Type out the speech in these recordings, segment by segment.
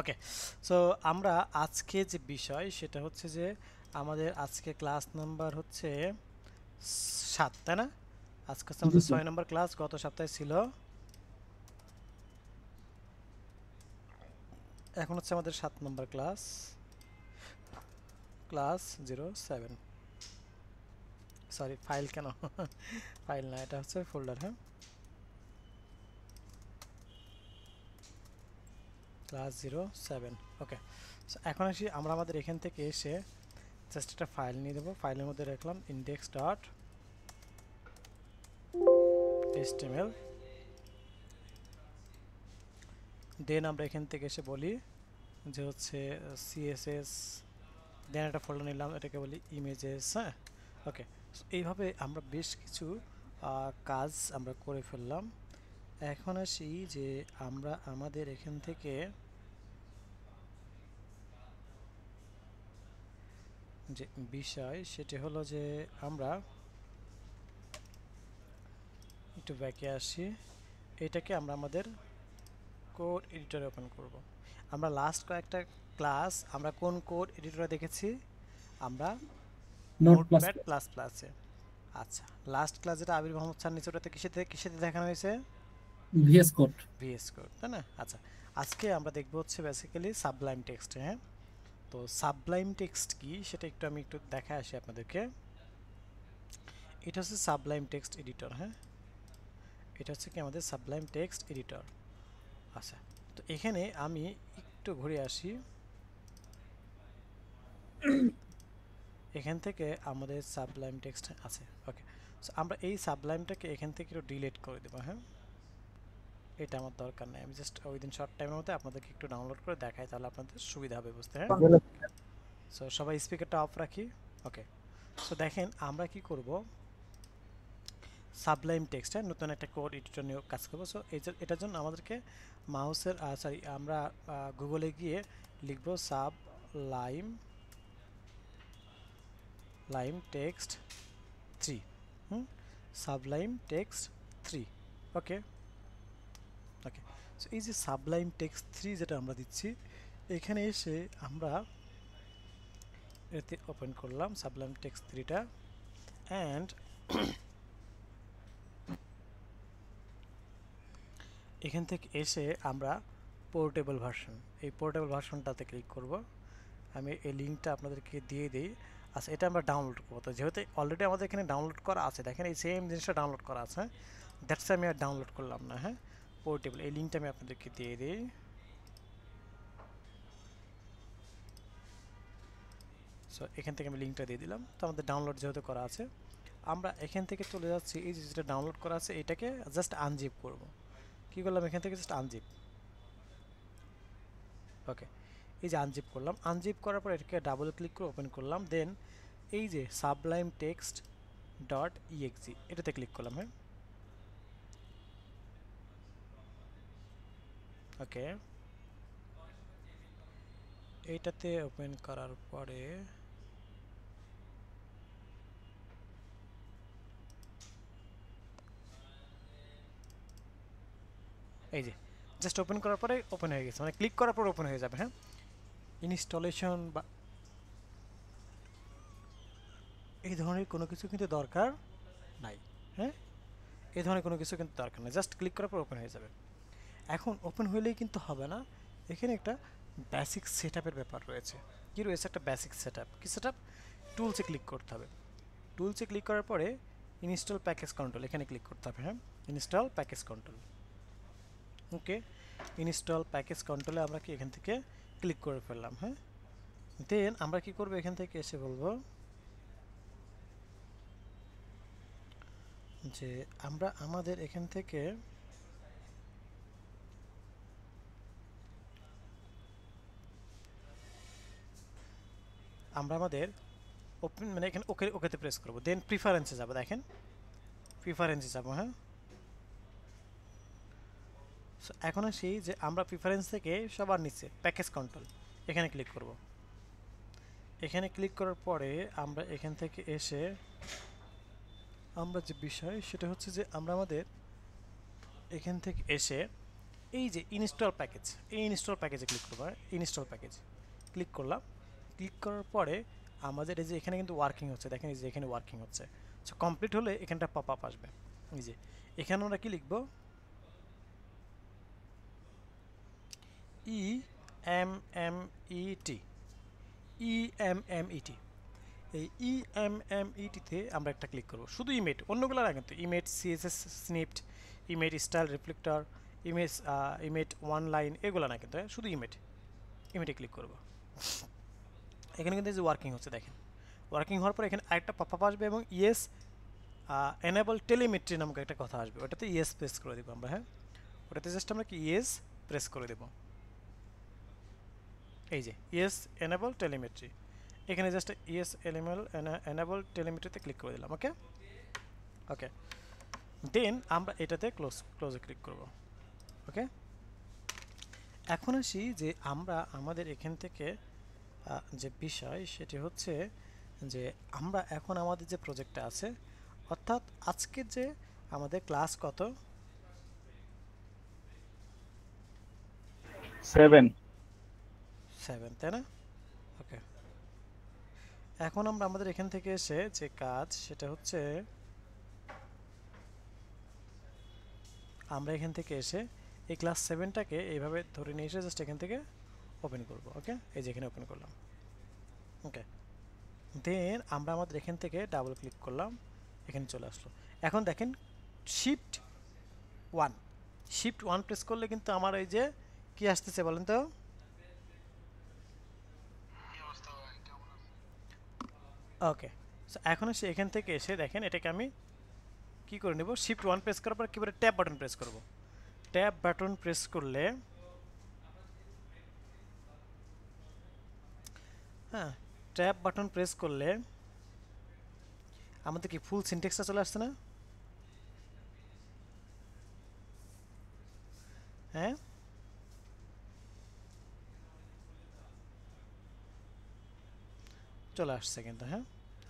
ওকে so আমরা আজকে যে বিষয় সেটা হচ্ছে যে আমাদের আজকে ক্লাস নাম্বার হচ্ছে 7 তাই না আজকে আমাদের 6 নম্বর ক্লাস গত সপ্তাহে ছিল এখন হচ্ছে আমাদের 7 নম্বর ক্লাস ক্লাস 07 সরি ফাইল কেন ফাইল না এটা হচ্ছে ফোল্ডার হ্যাঁ class 07 okay so এখন আসি আমরা আমাদের এখান থেকে এসে জাস্ট একটা ফাইল নিয়ে দেব ফাইলের মধ্যে রাখলাম index.html দেন আমরা এখান থেকে এসে বলি যে হচ্ছে css দেন একটা ফোল্ডার নিলাম এটাকে বলি images হ্যাঁ ওকে সো এইভাবে আমরা বেশ কিছু কাজ আমরা করে ফেললাম এখন আসি যে আমরা আমাদের এখান থেকে যে বিষয় সেটা হলো যে আমরা একটু ব্যাকে আসি এটাকে আমরা আমাদের কোড এডিটরে ওপেন করব আমরা লাস্ট কয়েকটা ক্লাস আমরা কোন কোড এডিটরে দেখেছি আমরা নোটপ্যাড প্লাস প্লাসে আচ্ছা লাস্ট ক্লাস যেটা আবির মোহাম্মদ স্যার নিচেটাতে কিসেতে দেখানো হয়েছে VS Code তাই না আচ্ছা আজকে আমরা দেখব হচ্ছে বেসিক্যালি সাবলাইম টেক্সট হ্যাঁ তো সাবলাইম টেক্সট কি সেটা একটু আমি একটু দেখায় আসি আপনাদেরকে এটা হচ্ছে সাবলাইম টেক্সট এডিটর হ্যাঁ এটা হচ্ছে কি আমাদের সাবলাইম টেক্সট এডিটর আচ্ছা তো এখানে আমি একটু ঘুরে আসি এখান থেকে আমাদের সাবলাইম টেক্সট আছে ওকে সো আমরা এই সাবলাইমটাকে এখান থেকে একটু ডিলিট করে দেব হ্যাঁ এটা আমার দরকার নাই আমি জাস্ট উইদিন শর্ট টাইমের মধ্যে আপনাদেরকে একটু ডাউনলোড করে দেখাই তাহলে আপনাদের সুবিধা হবে বুঝতে হ্যাঁ সো সবাই স্পিকারটা অফ রাখি ওকে সো দেখেন আমরা কি করব সাবলাইম টেক্সট এর নতুন একটা কোড এডিটর নিয়ে কাজ করব সো এটার জন্য আমাদেরকে মাউসের সরি আমরা গুগলে গিয়ে লিখব Sublime Text 3 Sublime Text 3 okay okay so এই যে সাবলাইম টেক্সট 3 যেটা আমরা দিচ্ছি এখানে এসে আমরা এতে ওপেন করলাম সাবলাইম টেক্সট 3 টা এন্ড এখান থেকে এসে আমরা পোর্টেবল ভার্সন এই পোর্টেবল ভার্সনটাতে ক্লিক করব আমি এই লিংকটা আপনাদেরকে দিয়ে দেই আচ্ছা এটা আমরা ডাউনলোড করব তো যেহেতু অলরেডি আমাদের এখানে ডাউনলোড করা আছে দেখেন এই সেম জিনিসটা ডাউনলোড করা আছে দ্যাটস আমি আর ডাউনলোড করলাম না হ্যাঁ पोर्टेबल ए लिंक मैं आपके दिए दी सो एखान लिंक दिए दिल तो डाउनलोड जेहतु करा आखान चले जा डाउनलोड करा ये जस्ट आनजिप करब कि करलम जस्ट आनजिप ओके आनजिप करार पर ये डबल क्लिक कर ओपन कर लम दें ये सबलाइम टेक्सट डट इएक्सजी एटाते क्लिक कर लम हाँ ওকে এইটাতে ওপেন করার পরে এই যে জাস্ট ওপেন করার পরে ওপেন হয়ে গেছে মানে ক্লিক করার পর ওপেন হয়ে যাবে হ্যাঁ ইনস্টলেশন বা এই ধরনের কোনো কিছু কিন্তু দরকার নাই হ্যাঁ এই ধরনের কোনো কিছু কিন্তু দরকার নাই জাস্ট ক্লিক করার পর ওপেন হয়ে যাবে এখন ওপেন হইলেই কিন্তু হবে না এখানে একটা বেসিক সেটআপের ব্যাপার রয়েছে কি রয়েছে একটা বেসিক সেটআপ কি সেটআপ টুলসে ক্লিক করতে হবে টুলসে ক্লিক করার পরে ইনস্টল প্যাকেজ কন্ট্রোল এখানে ক্লিক করতে হবে হ্যাঁ install package control okay install package কন্ট্রোলে আমরা কি এখান থেকে ক্লিক করে ফেললাম হ্যাঁ দেন আমরা কি করব এখান থেকে এসে বলবো যে আমরা আমাদের এখান থেকে আমরা আমাদের ওপেন মানে এখানে ওকে ওকেতে প্রেস করব দেন প্রিফারেন্সে যাব দেখেন প্রিফারেন্সে যাব হ্যাঁ সো এখন আসি যে আমরা প্রিফারেন্স থেকে সবার নিচে প্যাকেজ কন্ট্রোল এখানে ক্লিক করব এখানে ক্লিক করার পরে আমরা এখান থেকে এসে আমরা যে বিষয় সেটা হচ্ছে যে আমরা আমাদের এখান থেকে এসে এই যে ইনস্টল প্যাকেজ, এই ইনস্টল প্যাকেজে ক্লিক করব। ইনস্টল প্যাকেজ ক্লিক করলাম, ক্লিক করার পরে আমাদের এই যে এখানে কিন্তু ওয়ার্কিং হচ্ছে, দেখেন এই যে এখানে ওয়ার্কিং হচ্ছে। সো কমপ্লিট হলে এখানটা পপ আপ আসবে। এই যে এখানে আমরা কি লিখব, EMMET, EMMET। এই EMMETতে আমরা একটা ক্লিক করব, শুধু ইমেট, অন্যগুলো না কিন্তু। Emmet CSS snippet, Emmet style reflector, Emmet one line, এগুলো না কিন্তু, শুধু ইমেট। ইমেটে ক্লিক করব, এখানে কিন্তু যে ওয়ার্কিং হচ্ছে দেখেন। ওয়ার্কিং হওয়ার পর এখানে আরেকটা পপ আপ আসবে এবং ইয়েস এনেবল টেলিমেট্রি নামক একটা কথা আসবে, ওটাতে ইয়েস প্রেস করে দেবো আমরা। হ্যাঁ, ওটাতে জাস্ট আমরা কি ইয়েস প্রেস করে দেবো। এই যে ইয়েস এনেবল টেলিমেট্রি, এখানে জাস্ট ইয়েস এনেবল টেলিমেট্রিতে ক্লিক করে দিলাম। ওকে ওকে, দেন আমরা এটাতে ক্লোজে ক্লিক করব। ওকে, এখন আসি যে আমরা আমাদের এখান থেকে যে বিষয় সেটি হচ্ছে যে আমরা এখন আমাদের যে প্রজেক্টটা আছে, অর্থাৎ আজকে যে আমাদের ক্লাস কত, 7, তাই না? ওকে, এখন আমরা আমাদের এখান থেকে এসে যে কাজ সেটা হচ্ছে আমরা এখান থেকে এসে এই ক্লাস 7টাকে এইভাবে ধরে নিয়ে এসে জাস্ট এখান থেকে ওপেন করব। ওকে, এই যে এখানে ওপেন করলাম। ওকে, দেন আমরা আমাদের এখান থেকে ডাবল ক্লিক করলাম, এখানে চলে আসলো। এখন দেখেন শিফট 1 প্রেস করলে কিন্তু আমার এই যে কি আসতেছে বলেন তো, ওকে। সো এখন সে এখান থেকে এসে দেখেন এটাকে আমি কি করে নেব, শিফট 1 প্রেস করার পর কিবোর্ডে ট্যাব বাটন প্রেস করব। ট্যাব বাটন প্রেস করলে আমাদের কি ফুল সিনট্যাক্সটা চলে আসছে না? হ্যাঁ, চলে আসছে কিন্তু। হ্যাঁ,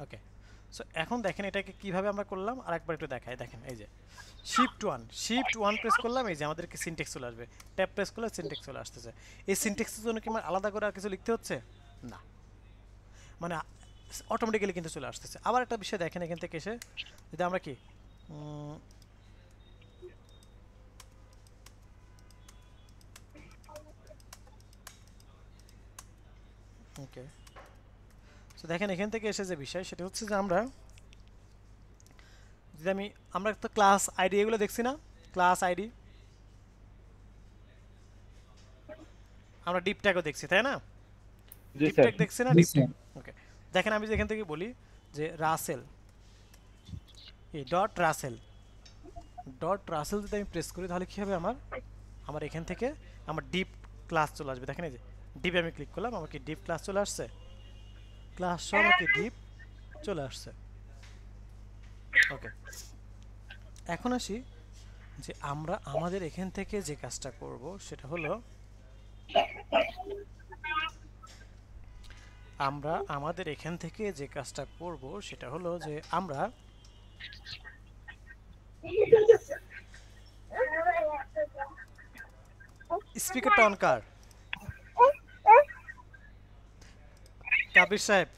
ওকে। সো এখন দেখেন এটাকে কিভাবে আমরা করলাম, আরেকবার একটু দেখাই। দেখেন এই যে শিফট 1 প্রেস করলাম, এই যে আমাদেরকে সিনট্যাক্স চলে আসবে। ট্যাব প্রেস করলে সিনট্যাক্স চলে আসতেছে। এই সিনট্যাক্সের জন্য কি আমার আলাদা করে আর কিছু লিখতে হচ্ছে না, মানে অটোমেটিক্যালি কিন্তু চলে আসতেছে। আবার একটা বিষয় দেখেন, এখান থেকে এসে যদি আমরা কি ওকে, তো দেখেন এখান থেকে এসে যে বিষয় সেটা হচ্ছে যে আমরা যদি আমরা তো ক্লাস আইডি এগুলো দেখছি না, ক্লাস আইডি আমরা ডিপ ট্যাগও দেখছি, তাই না? ডিপ ট্যাগ দেখছি না, ডিপ ট্যাগ। ওকে, দেখেন আমি যেখান থেকে বলি যে রাসেল, এই ডট রাসেল যদি আমি প্রেস করি তাহলে কি হবে, আমার এখান থেকে আমার ডিপ ক্লাস চলে আসবে। দেখেন এই যে ডিপে আমি ক্লিক করলাম, আমার কি ডিপ ক্লাস চলে আসছে, ক্লাস সহ আমাকে ডিপ চলে আসছে। ওকে, এখন আসি যে আমরা আমাদের এখান থেকে যে কাজটা করব সেটা হলো যে আমরা স্পিকারটা অন কর। কাবির সাহেব,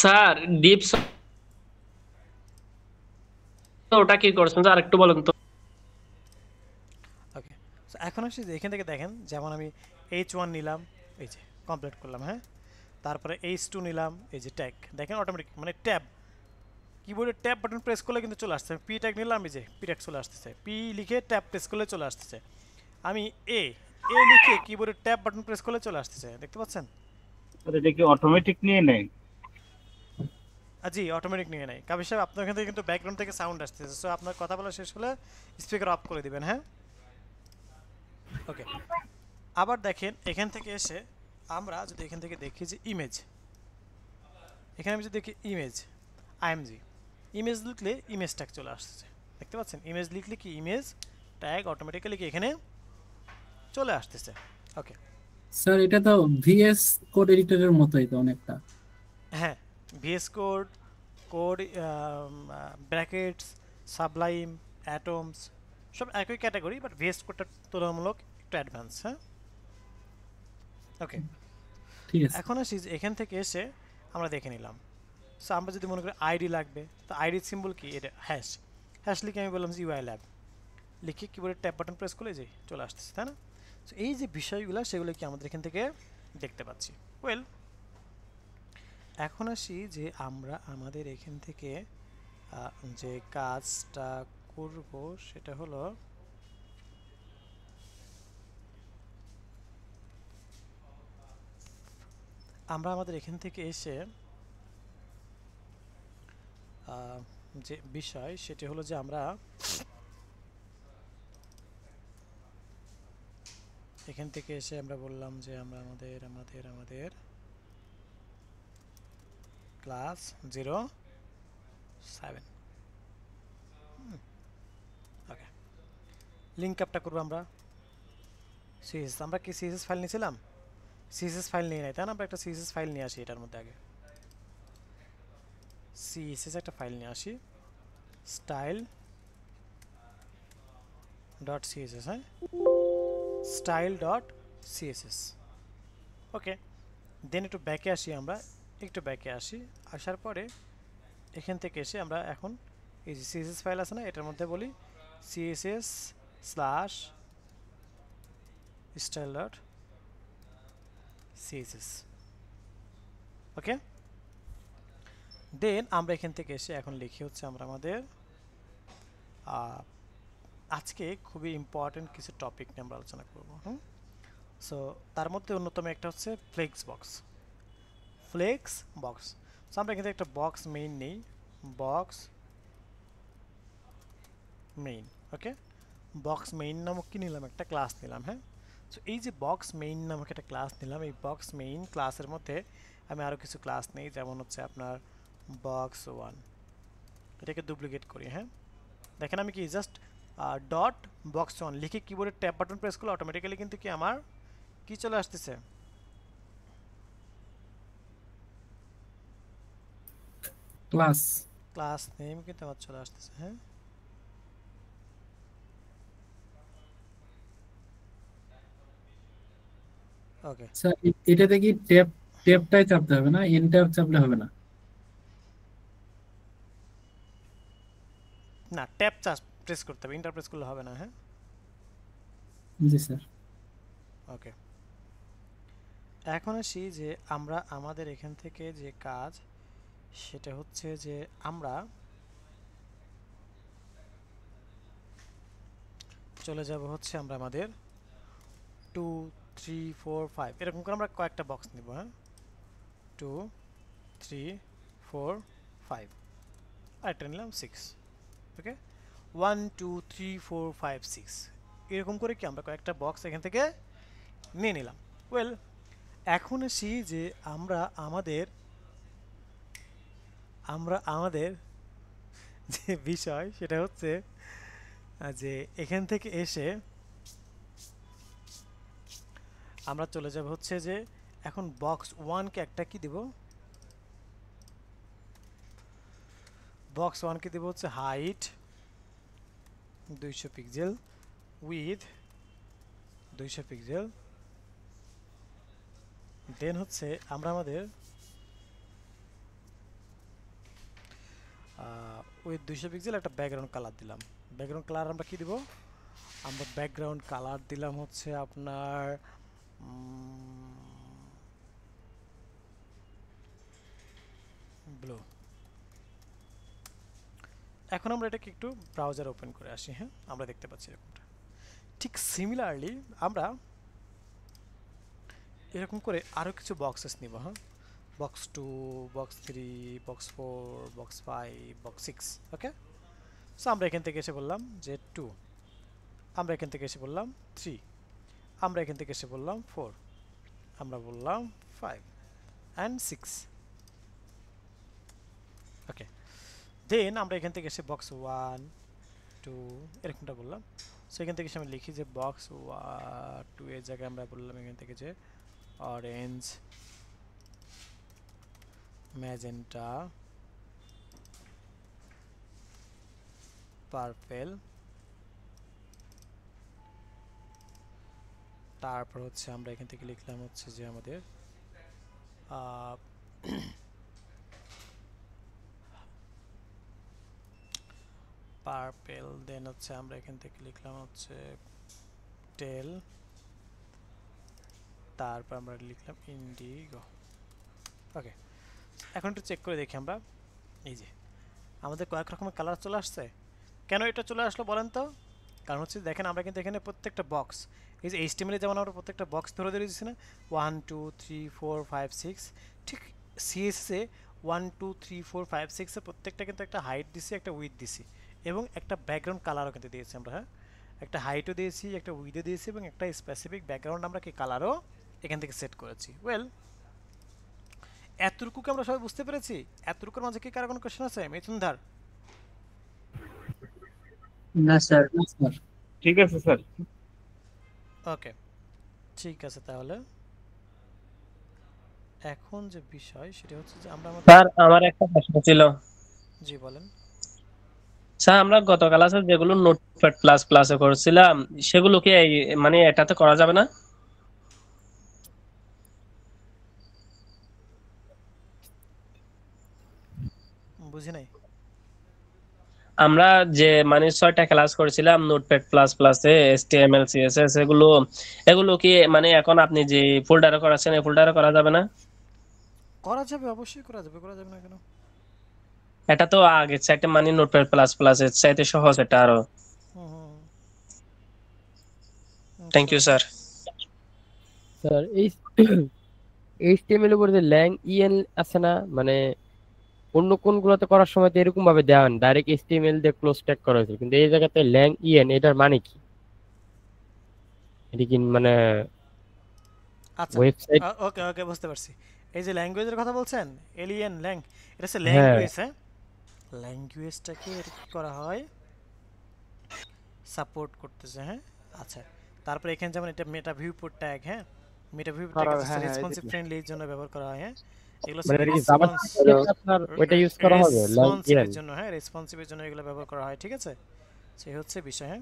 স্যার ডিপ ওটা কি করছেন স্যার একটু বলেন তো। ওকে, সো এখন আসি যে এখান থেকে দেখেন, যেমন আমি H1 নিলাম, এই যে কমপ্লিট করলাম। হ্যাঁ, তারপরে H2 নিলাম, এই যে ট্যাগ দেখেন অটোমেটিক, মানে ট্যাব কিবোর্ডে ট্যাব বাটন প্রেস করলে কিন্তু চলে আসছে। P ট্যাগ নিলাম, এই যে P ট্যাগ চলে আসতেছে। P লিখে ট্যাব প্রেস করলে চলে আসতেছে। আমি এ লিখে কিবোর্ডে ট্যাব বাটন প্রেস করলে চলে আসতেছে, দেখতে পাচ্ছেন? আরে এটা কি অটোমেটিক নিয়ে নেয়? জি, অটোমেটিক নিয়ে নেয়। কাবির সাহেব, আপনার এখান থেকে কিন্তু ব্যাকগ্রাউন্ড থেকে সাউন্ড আসতেছে, সো আপনার কথা বলা শেষ হলে স্পিকার অফ করে দিবেন। হ্যাঁ, ওকে। আবার দেখেন এখান থেকে এসে আমরা যদি এখান থেকে দেখি যে ইমেজ, এখানে আমি যদি দেখি ইমেজ IMG, ইমেজ লিখলে ইমেজ ট্যাগ চলে আসতেছে, দেখতে পাচ্ছেন? ইমেজ লিখলে কি ইমেজ ট্যাগ অটোমেটিক্যালি কি এখানে চলে আসতেছে। ওকে স্যার, এটা তো VS কোড এডিটরের মতোই তো অনেকটা। হ্যাঁ, VS Code, Brackets, Sublime, Atoms, সব একই ক্যাটাগরি বাট VS Code তুলনামূলক একটু অ্যাডভান্স হ্যাঁ ওকে ঠিক আছে এখন আসি এখান থেকে এসে আমরা দেখে নিলাম সো আমরা যদি মনে করি আইডি লাগবে তো আইডি সিম্বল কি এটা হ্যাশ হ্যাশ লিখে আমি বললাম ইউআই ল্যাব লিখে কিবোর্ডে ট্যাব বাটন প্রেস করলে যে চলে আসছে তাই না সো এই যে বিষয়গুলো সেগুলো কি আমরা এখান থেকে দেখতে পাচ্ছি ওয়েল এখন আসি যে আমরা আমাদের এখান থেকে যে কাজটা করব সেটা হলো আমরা আমাদের এখান থেকে এসে যে বিষয় সেটা হলো যে আমরা এখান থেকে এসে আমরা বললাম যে আমরা আমাদের আমাদের আমাদের ক্লাস 07 ওকে লিংক আপটা করব আমরা সিএসএস আমরা কি সিএসএস ফাইল নিছিলাম সিএসএস ফাইল নিয়ে নাই তাই না আমরা একটা সিএসএস ফাইল নিয়ে আসি এটার মধ্যে আগে সিএসএস একটা ফাইল নিয়ে আসি style.css হ্যাঁ style.css ওকে দেন একটু ব্যাকে আসি আমরা একটু ব্যাকে আসি আসার পরে এখান থেকে এসে আমরা এখন এই যে css ফাইল আছে না এটার মধ্যে বলি css/style.css ওকে দেন আমরা এখান থেকে এসে এখন লিখি হচ্ছে আমরা আমাদের আজকে খুবই ইম্পর্টেন্ট কিছু টপিক নিয়ে আমরা আলোচনা করব হুম সো তার মধ্যে অন্যতম একটা হচ্ছে ফ্লেক্স বক্স সো আমরা এখানে একটা বক্স মেইন নেই box main okay box main নামক কি নিলাম একটা ক্লাস নিলাম হ্যাঁ সো এই যে বক্স মেইন নামক একটা ক্লাস নিলাম এই বক্স মেইন ক্লাসের মধ্যে আমি আরো কিছু ক্লাস নেই যেমন হচ্ছে আপনার বক্স 1 এটাকে ডুপ্লিকেট করি হ্যাঁ দেখেন আমি কি জাস্ট ডট বক্স 1 লিখে কিবোর্ডে ট্যাব বাটন প্রেস করলে অটোমেটিক্যালি কিন্তু কি আমার কি চলে আসছে ক্লাস নেম কিন্তু আমার চলে আসছে হ্যাঁ ওকে স্যার এটাতে কি ট্যাবটাই চাপতে হবে না এন্টার চাপলে হবে না না ট্যাব প্রেস করতে হবে এন্টার প্রেস করলে হবে না হ্যাঁ জি স্যার ওকে এখন আসি যে আমরা আমাদের এখান থেকে যে কাজ সেটা হচ্ছে যে আমরা চলে যাব হচ্ছে আমরা আমাদের 2 3 4 5 এরকম করে আমরা কয়েকটা বক্স নিব হ্যাঁ 2 3 4 5 আর এটা নিলাম 6 ওকে 1 2 3 4 5 6 এরকম করে কি আমরা কয়েকটা বক্স এখান থেকে নিয়ে নিলাম ওয়েল এখন আসি যে আমরা আমাদের যে বিষয় সেটা হচ্ছে যে এখান থেকে এসে আমরা চলে যাব হচ্ছে যে এখন বক্স 1 কে একটা কি দেব বক্স 1 কে দেব হচ্ছে height 200 pixel width 200 pixel then হচ্ছে আমরা আমাদের ওই 200 পিক্সেল একটা ব্যাকগ্রাউন্ড কালার দিলাম ব্যাকগ্রাউন্ড কালার আমরা কি দিব আমরা ব্যাকগ্রাউন্ড কালার দিলাম হচ্ছে আপনার ব্লু এখন আমরা এটাকে একটু ব্রাউজার ওপেন করে আসি হ্যাঁ আমরা দেখতে পাচ্ছি এরকমটা ঠিক সিমিলারলি আমরা এরকম করে আরো কিছু বক্সেস নিব হ্যাঁ box 2 box 3 box 4 box 5 box 6 okay so আমরা এখান থেকে এসে বললাম যে 2 আমরা এখান থেকে এসে বললাম 3 আমরা এখান থেকে এসে বললাম 4 আমরা বললাম 5 and 6 okay then আমরা এখান থেকে এসে box 1 2 এরকমটা বললাম সো এখান থেকে আমি লিখি যে box 2 এর জায়গায় আমরা বললাম এখান থেকে যে orange magenta purple, তারপর হচ্ছে আমরা এখান থেকে লিখলাম হচ্ছে যে আমাদের purple, then হচ্ছে আমরা এখান থেকে লিখলাম হচ্ছে tail, তারপর আমরা লিখলাম indigo. ওকে, এখন একটু চেক করে দেখি আমরা, এই যে আমাদের কয়েক রকমের কালার চলে আসছে। কেন এটা চলে আসলো বলেন তো? কারণ হচ্ছে দেখেন আমরা কিন্তু এখানে প্রত্যেকটা বক্স, এই যে HTML এ যেমন আমরা প্রত্যেকটা বক্স ধরে ধরে দিচ্ছি না, 1 2 3 4 5 6, ঠিক CSS এ 1 2 3 4 5 6 এ প্রত্যেকটা কিন্তু একটা হাইট দিছি, একটা উইথ দিছি, এবং একটা ব্যাকগ্রাউন্ড কালারও কিন্তু দিয়েছি আমরা। হ্যাঁ, একটা হাইটও দিয়েছি, একটা উইথও দিয়েছি, এবং একটা স্পেসিফিক ব্যাকগ্রাউন্ড আমরা কি কালারও এখান থেকে সেট করেছি। ওয়েল, এতটুকুকে আমরা সবাই বুঝতে পেরেছি? এতটুকুর মাঝে কি কারো কোনো কোশ্চেন আছে? মিথুনদার? না স্যার। ঠিক আছে স্যার। ওকে, ঠিক আছে। তাহলে এখন যে বিষয় সেটা হচ্ছে যে আমরা স্যার আমার একটা প্রশ্ন ছিল। জি বলেন স্যার। আমরা গতকাল আছে যেগুলো নোটপ্যাড প্লাস প্লাসে করেছিলাম, সেগুলো কি মানে এটাতে করা যাবে না? বুঝি নাই। আমরা যে মানে 6টা ক্লাস করেছিলাম নোটপ্যাড প্লাস প্লাস এ HTML CSS, এগুলো কি মানে এখন আপনি যে ফোল্ডারে করেছেন এই ফোল্ডারে করা যাবে না? করা যাবে, অবশ্যই করা যাবে। করা যাবে না কেন? এটা তো আগে সেট মানে নোটপ্যাড প্লাস প্লাস এর সাথে সহজ এটা আরো। Thank you sir. স্যার এই HTML উপর যে ল্যাং EL আছে না, মানে অন্য কোনগুলোতে করার সময় তো এরকম ভাবে দেওয়া হয়, ডাইরেক্ট HTML দিয়ে ক্লোজ ট্যাগ করা হয়েছে, কিন্তু এই জায়গাতে ল্যাং EN, এটার মানে কি? এটা কি মানে আচ্ছা ওয়েবসাইট? ওকে ওকে, বুঝতে পারছি। এই যে ল্যাঙ্গুয়েজের কথা বলছেন, এলিয়েন ল্যাং, এটা সে ল্যাঙ্গুয়েজ। হ্যাঁ, ল্যাঙ্গুয়েজটাকে কি করা হয়? সাপোর্ট করতেছে। হ্যাঁ আচ্ছা, তারপরে এখানে যেমন এটা মেটা ভিউপোর্ট ট্যাগ। হ্যাঁ, meta viewport tag responsive friendly এর জন্য ব্যবহার করা হয়। হ্যাঁ, এগুলো আপনার ওটা ইউজ করা হবে ল্যাঙ্গুয়েজের জন্য। হ্যাঁ, রেসপন্সিভ এর জন্য এগুলো ব্যবহার করা হয়। ঠিক আছে, সেই হচ্ছে বিষয়। হ্যাঁ,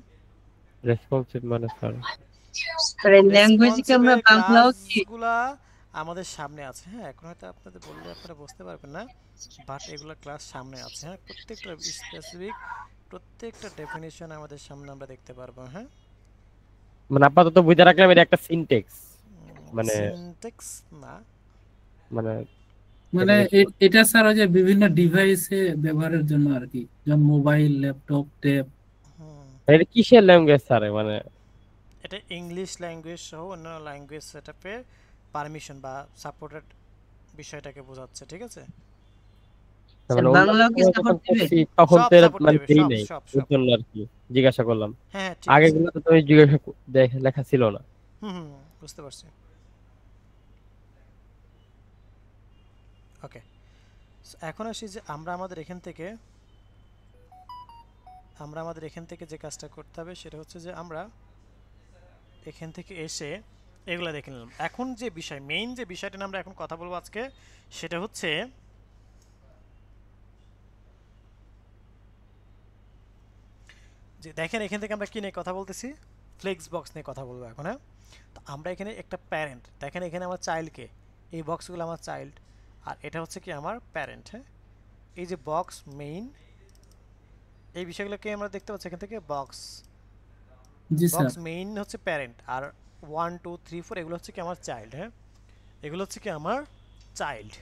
রেসপন্সিভ মানে স্যার ফ্রেন্ড ল্যাঙ্গুয়েজ কি আমরা বাংলাও কি এগুলা আমাদের সামনে আছে। হ্যাঁ, এখন হয়তো আপনাদের বললে আপনারা বুঝতে পারবেন না, বাট এগুলো ক্লাস সামনে আছে। হ্যাঁ, প্রত্যেকটা স্পেসিফিক প্রত্যেকটা ডেফিনিশন আমাদের সামনে আমরা দেখতে পারবো। হ্যাঁ, মানে আপাতত বুঝে রাখলাম এটা একটা সিনট্যাক্স, মানে সিনট্যাক্স না মানে মানে এটা স্যার ওই যে বিভিন্ন ডিভাইসে ব্যবহারের জন্য আর কি, যেমন মোবাইল, ল্যাপটপ, ট্যাব। এটা কিসের ল্যাঙ্গুয়েজ স্যার? মানে এটা ইংলিশ ল্যাঙ্গুয়েজ সহ অন্য ল্যাঙ্গুয়েজ সেটআপে পারমিশন বা সাপোর্টেড বিষয়টাকে বোঝাচ্ছে। ঠিক আছে, বাংলা কি সাপোর্ট দিবে? তখন তেল মানে দেই নাই বুঝছেন আর কি, জিজ্ঞাসা করলাম। হ্যাঁ, আগে গুলো তো ওই জিজ্ঞাসা লেখা ছিল না। বুঝতে পারছি। ওকে, এখন আসি যে আমরা আমাদের এখান থেকে যে কাজটা করতে হবে সেটা হচ্ছে যে আমরা এখান থেকে এসে এগুলো দেখে নিলাম। এখন যে বিষয়, মেইন যে বিষয়টা নিয়ে আমরা এখন কথা বলবো আজকে, সেটা হচ্ছে যে দেখেন এখান থেকে আমরা কি নিয়ে কথা বলতেছি, ফ্লেক্স বক্স নিয়ে কথা বলবো এখন। হ্যাঁ, তো আমরা এখানে একটা প্যারেন্ট, দেখেন এখানে আমার চাইল্ডকে, এই বক্সগুলো আমার চাইল্ড, আর এটা হচ্ছে কি আমার প্যারেন্ট। হ্যাঁ, এই যে বক্স মেইন, এই বিষয়গুলোকে আমরা দেখতে পাচ্ছি এখান থেকে। বক্স বক্স মেইন হচ্ছে প্যারেন্ট, আর 1 2 3 4 এগুলো হচ্ছে কি আমার চাইল্ড। হ্যাঁ, এগুলো হচ্ছে কি আমার চাইল্ড।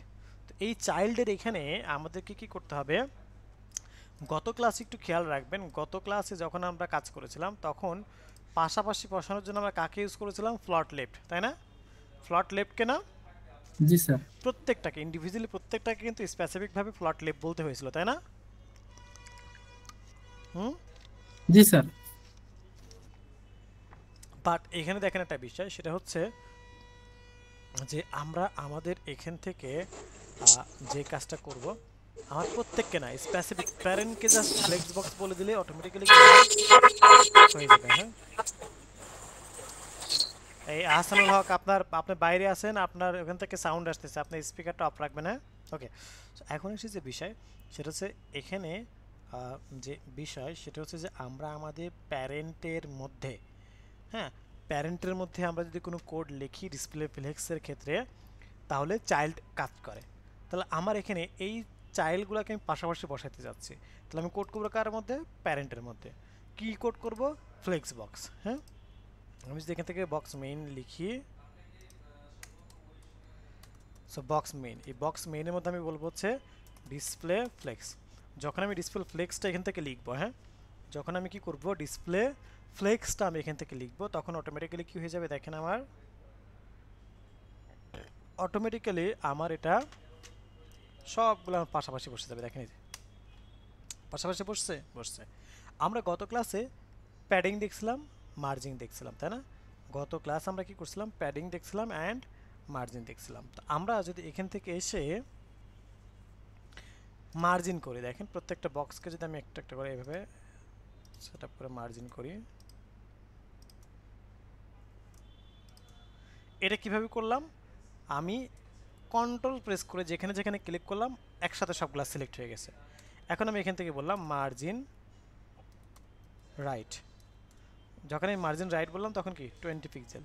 তো এই চাইল্ডের এখানে আমাদেরকে কি করতে হবে, গত ক্লাসে একটু খেয়াল রাখবেন, গত ক্লাসে যখন আমরা কাজ করেছিলাম তখন পাশাপাশি বসানোর জন্য আমরা কাকে ইউজ করেছিলাম? ফ্লট লেফট, তাই না? ফ্লট লেফটকে না? জি স্যার। প্রত্যেকটাকে ইন্ডিভিজুয়ালি প্রত্যেকটাকে কিন্তু স্পেসিফিকভাবে ফ্লট লেফট বলতে হয়েছিল, তাই না? হুম, জি স্যার। বাট এখানে দেখেন একটা বিষয়, সেটা হচ্ছে যে আমরা আমাদের এখান থেকে যে কাজটা করব, আমার প্রত্যেককে না, স্পেসিফিক প্যারেন্টকে জাস্ট ফ্লেক্স বক্স বলে দিলে অটোমেটিক্যালি হয়ে যাবে। হ্যাঁ, এই আহসানুল হক, আপনি বাইরে আছেন, আপনার এখান থেকে সাউন্ড আসতেছে, আপনি স্পিকারটা অফ রাখবেন। হ্যাঁ, ওকে। এখন এসে যে বিষয় সেটা হচ্ছে এখানে যে বিষয় সেটা হচ্ছে যে আমরা আমাদের প্যারেন্টের মধ্যে হ্যাঁ প্যারেন্টের মধ্যে আমরা যদি কোনো কোড লিখি ডিসপ্লে ফ্লেক্সের ক্ষেত্রে তাহলে চাইল্ড কাজ করে। তাহলে আমার এখানে এই চাইল্ডগুলোকে আমি পাশাপাশি বসাতে যাচ্ছি। তাহলে আমি কোড করবো কার মধ্যে? প্যারেন্টের মধ্যে। কী কোড করব? Flex box. হ্যাঁ আমি যদি এখান থেকে বক্স মেইন লিখি, সো বক্স মেইন, এই বক্স মেইনের মধ্যে আমি বলবো হচ্ছে ডিসপ্লে ফ্লেক্স। যখন আমি ডিসপ্লে ফ্লেক্সটা এখান থেকে লিখবো, হ্যাঁ যখন আমি কি করব ডিসপ্লে ফ্লেক্সটা আমি এখান থেকে লিখবো তখন অটোমেটিক্যালি কী হয়ে যাবে দেখেন, আমার অটোমেটিক্যালি আমার এটা সবগুলো আমার পাশাপাশি বসে যাবে। দেখেন এই যে পাশাপাশি বসছে। আমরা গত ক্লাসে প্যাডিং দেখছিলাম, মার্জিং দেখছিলাম, তাই না? গত ক্লাস আমরা কি করছিলাম? প্যাডিং দেখছিলাম অ্যান্ড মার্জিন দেখছিলাম। তো আমরা যদি এখান থেকে এসে মার্জিন করি, দেখেন প্রত্যেকটা বক্সকে যদি আমি একটা একটা করে এভাবে সেট আপ করে মার্জিন করি, এটা কিভাবে করলাম? আমি কন্ট্রোল প্রেস করে যেখানে যেখানে ক্লিক করলাম একসাথে সবগুলা সিলেক্ট হয়ে গেছে। এখন আমি এখান থেকে বললাম মার্জিন রাইট। যখন আমি মার্জিন রাইট বললাম তখন কি 20 পিক্সেল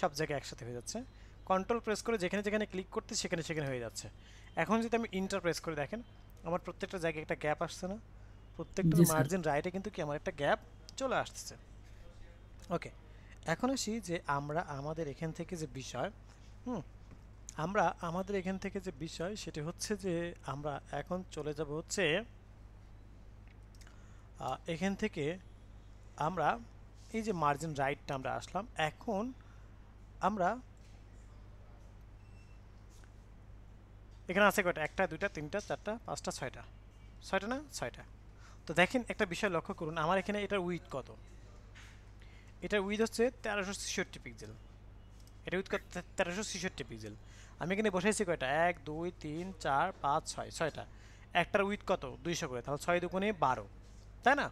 সব জায়গায় একসাথে হয়ে যাচ্ছে। কন্ট্রোল প্রেস করে যেখানে যেখানে ক্লিক করতে সেখানে সেখানে হয়ে যাচ্ছে। এখন যদি আমি ইন্টার প্রেস করে দেখেন আমার প্রত্যেকটা জায়গায় একটা গ্যাপ আসছে না? প্রত্যেকটা মার্জিন রাইটে কিন্তু কি আমার একটা গ্যাপ চলে আসছে। ওকে, এখন আসি যে আমরা আমাদের এখান থেকে যে বিষয় সেটি হচ্ছে যে আমরা এখন চলে যাব হচ্ছে এখান থেকে আমরা এই যে মার্জিন রাইটটা আমরা আসলাম। এখন আমরা এখানে আছে কয়টা? 1, 2, 3, 4, 5, 6টা। 6টা না? 6টা। তো দেখেন একটা বিষয় লক্ষ্য করুন, আমার এখানে এটার উইথ কত? এটার উইথ হচ্ছে 1366 পিক্সেল। এটা উইথ কত? 1366 পিক্সেল। আমি এখানে বসাইছি কয়টা? 1, 2, 3, 4, 5, 6, 6টা। একটার উইথ কত? 200 করে, তাহলে 6 দুগুণে 12, তাই না?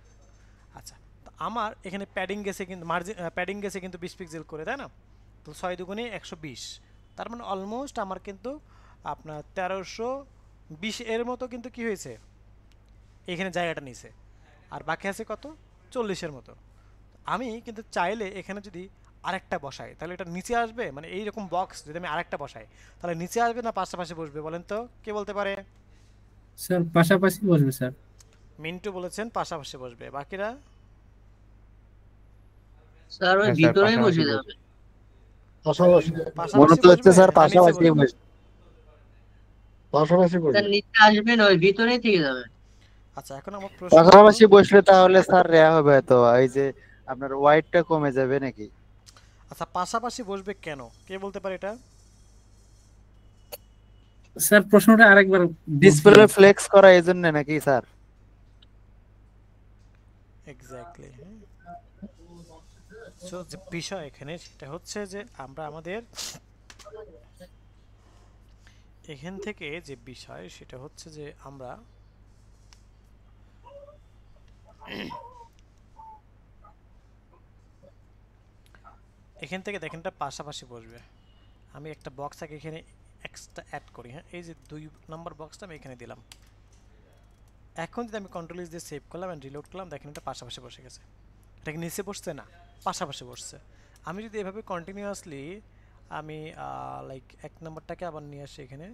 আচ্ছা, তো আমার এখানে প্যাডিং গেছে কিন্তু মার্জিন প্যাডিং গেছে কিন্তু 20 পিক্সেল করে, তাই না? তো 6 দুগুণে 120, তার মানে অলমোস্ট আমার কিন্তু আপনার 1320 এর মতো কিন্তু কি হয়েছে এখানে জায়গাটা নিছে। আর বাকি আছে কত? 40-এর মতো। আমি কিন্তু চাইলে এখানে যদি আরেকটা বসাই তাহলে এটা নিচে আসবে, মানে এইরকম বক্স যদি আমি আরেকটা বসাই তাহলে নিচে আসবে না পাশাপাশি বসবে? বলেন তো কে বলতে পারে? স্যার পাশাপাশি বসবে। স্যার মিন্টু বলেছেন পাশাপাশি বসবে, বাকিরা স্যার ওই ভিতরেই বসে যাবে। পাশাপাশি মনে তো হচ্ছে স্যার পাশাপাশি বসবে। আচ্ছা, এখন আমার প্রশ্ন পাশাপাশি বসলে তাহলে স্যার রেয়া হবে তো এই যে আপনার ওয়াইডটা কমে যাবে নাকি? আচ্ছা, পাশাপাশি বসবে কেন কে বলতে পারে এটা? স্যার প্রশ্নটা আরেকবার, ডিসপ্লে ফ্লেক্স করা এজন্য নাকি স্যার? এক্স্যাক্টলি। সো যে বিষয় এখানে সেটা হচ্ছে যে আমরা আমাদের এখান থেকে যে বিষয় সেটা হচ্ছে যে আমরা এখান থেকে দেখেন এটা পাশাপাশি বসবে। আমি একটা বক্স আগে এখানে এক্সট্রা অ্যাড করি, হ্যাঁ এই যে 2 নম্বর বক্সটা আমি এখানে দিলাম। এখন যদি আমি কন্ট্রোল দিয়ে সেভ করলাম অ্যান্ড রিলোড করলাম, দেখেন এটা পাশাপাশি বসে গেছে। এটাকে নিচে বসছে না, পাশাপাশি বসছে। আমি যদি এভাবে কন্টিনিউয়াসলি আমি লাইক 1 নম্বরটাকে আবার নিয়ে আসি এখানে,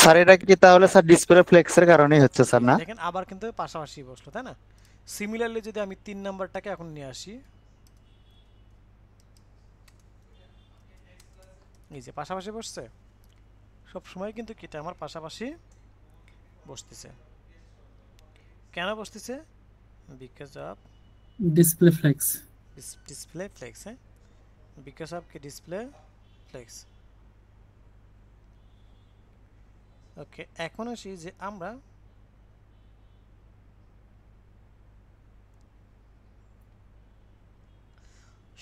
স্যার এটা কি তাহলে স্যার ডিসপ্লে ফ্লেক্সের কারণেই হচ্ছে স্যার? না দেখেন আবার কিন্তু পাশাপাশি বসলো, তাই না? সিমিলারলি যদি আমি 3 নম্বরটাকে এখন নিয়ে আসি, এই যে পাশাপাশি বসছে। সব সময় কিন্তু কিটা আমার পাশাপাশি বসতেছে। কেন বসতেছে? Because of display flex. Display flex, হ্যাঁ বিকজ অফ কি ডিসপ্লে ফ্লেক্স। ওকে, এখন আসি যে আমরা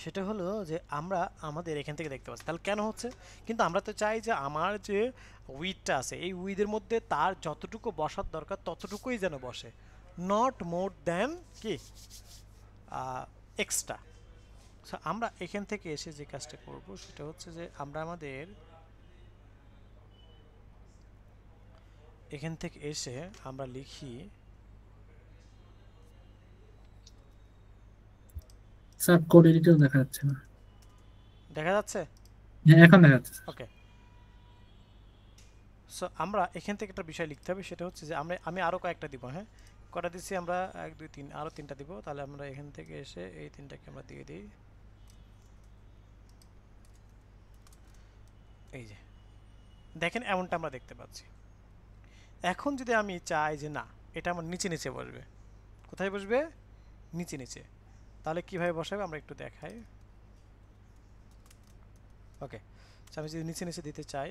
সেটা হলো যে আমরা আমাদের এখান থেকে দেখতে পাচ্ছি তাহলে কেন হচ্ছে। কিন্তু আমরা তো চাই যে আমার যে উইথটা আছে এই উইথের মধ্যে তার যতটুকু বসার দরকার ততটুকুই যেন বসে, নট মোর দ্যান কি এক্সট্রা। সো আমরা এখান থেকে এসে যে কাজটা করব সেটা হচ্ছে যে আমরা আমাদের এখান থেকে এসে আমরা লিখি সাব কোড এডিটর দেখা যাচ্ছে না দেখা যাচ্ছে হ্যাঁ এখন দেখা যাচ্ছে ওকে সো আমরা এখান থেকে একটা বিষয় লিখতে হবে সেটা হচ্ছে যে আমরা আমি আরো কয়েকটা দিব হ্যাঁ কটা দিছি আমরা 1 2 3 আরো তিনটা দিব তাহলে আমরা এখান থেকে এসে এই তিনটাকে আমরা দিয়ে দেই এই যে দেখেন এমনটা আমরা দেখতে পাচ্ছি এখন যদি আমি চাই যে না এটা আমার নিচে নিচে বসবে কোথায় বসবে নিচে নিচে তাহলে কিভাবে বসাবে আমরা একটু দেখাই ওকে আমি যদি নিচে নিচে দিতে চাই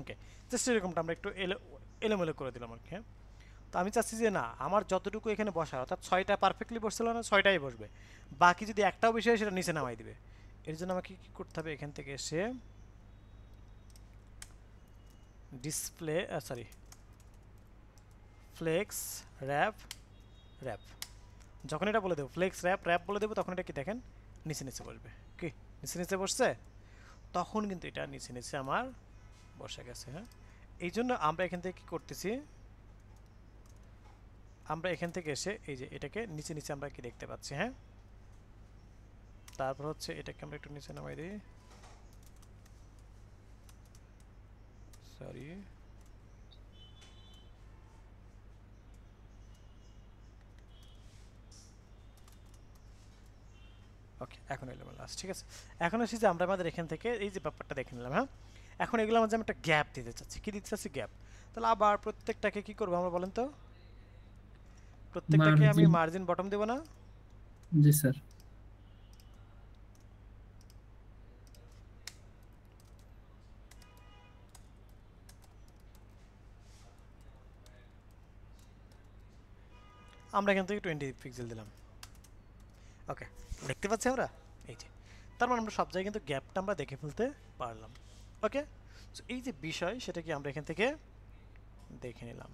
ওকে জাস্ট এরকমটা আমরা একটু এলোমেলো করে দিলাম আর কি হ্যাঁ তো আমি চাচ্ছি যে না আমার যতটুকু এখানে বসার অর্থাৎ 6টা পারফেক্টলি বসছিল না 6টাই বসবে বাকি যদি একটাও বেশি হয় সেটা নিচে নামাই দিবে এর জন্য আমাকে কি করতে হবে এখান থেকে এসে display sorry flex wrap wrap যখন এটা বলে দেব ফ্লেক্স র‍্যাপ র‍্যাপ বলে দেব তখন এটা কি দেখেন নিচে নিচে বসবে কি নিচে নিচে বসছে তখন কিন্তু এটা নিচে নিচে আমার বসে গেছে হ্যাঁ এইজন্য আমরা এখান থেকে কি করতেছি আমরা এখান থেকে এসে এই যে এটাকে নিচে নিচে আমরা কি দেখতে পাচ্ছি হ্যাঁ তারপর হচ্ছে এটাকে আমরা একটু নিচে নামাই দেই সরি ওকে এখন এলো লাস্ট ঠিক আছে এখন আসি যে আমরা আমাদের এখান থেকে এই যে ব্যাপারটা দেখে নিলাম হ্যাঁ এখন এগুলোর মধ্যে আমি একটা গ্যাপ দিতে চাচ্ছি কি দিতে চাচ্ছি গ্যাপ তাহলে আবার প্রত্যেকটাকে কি করব আমরা বলেন তো প্রত্যেকটাকে আমি মার্জিন বটম দেব না জি স্যার আমরা এখান থেকে 20 পিক্সেল দিলাম ওকে দেখতে পাচ্ছি আমরা এই যে তার মানে আমরা সব জায়গায় কিন্তু গ্যাপটা আমরা দেখে ফেলতে পারলাম ওকে সো এই যে বিষয় সেটা কি আমরা এখান থেকে দেখে নিলাম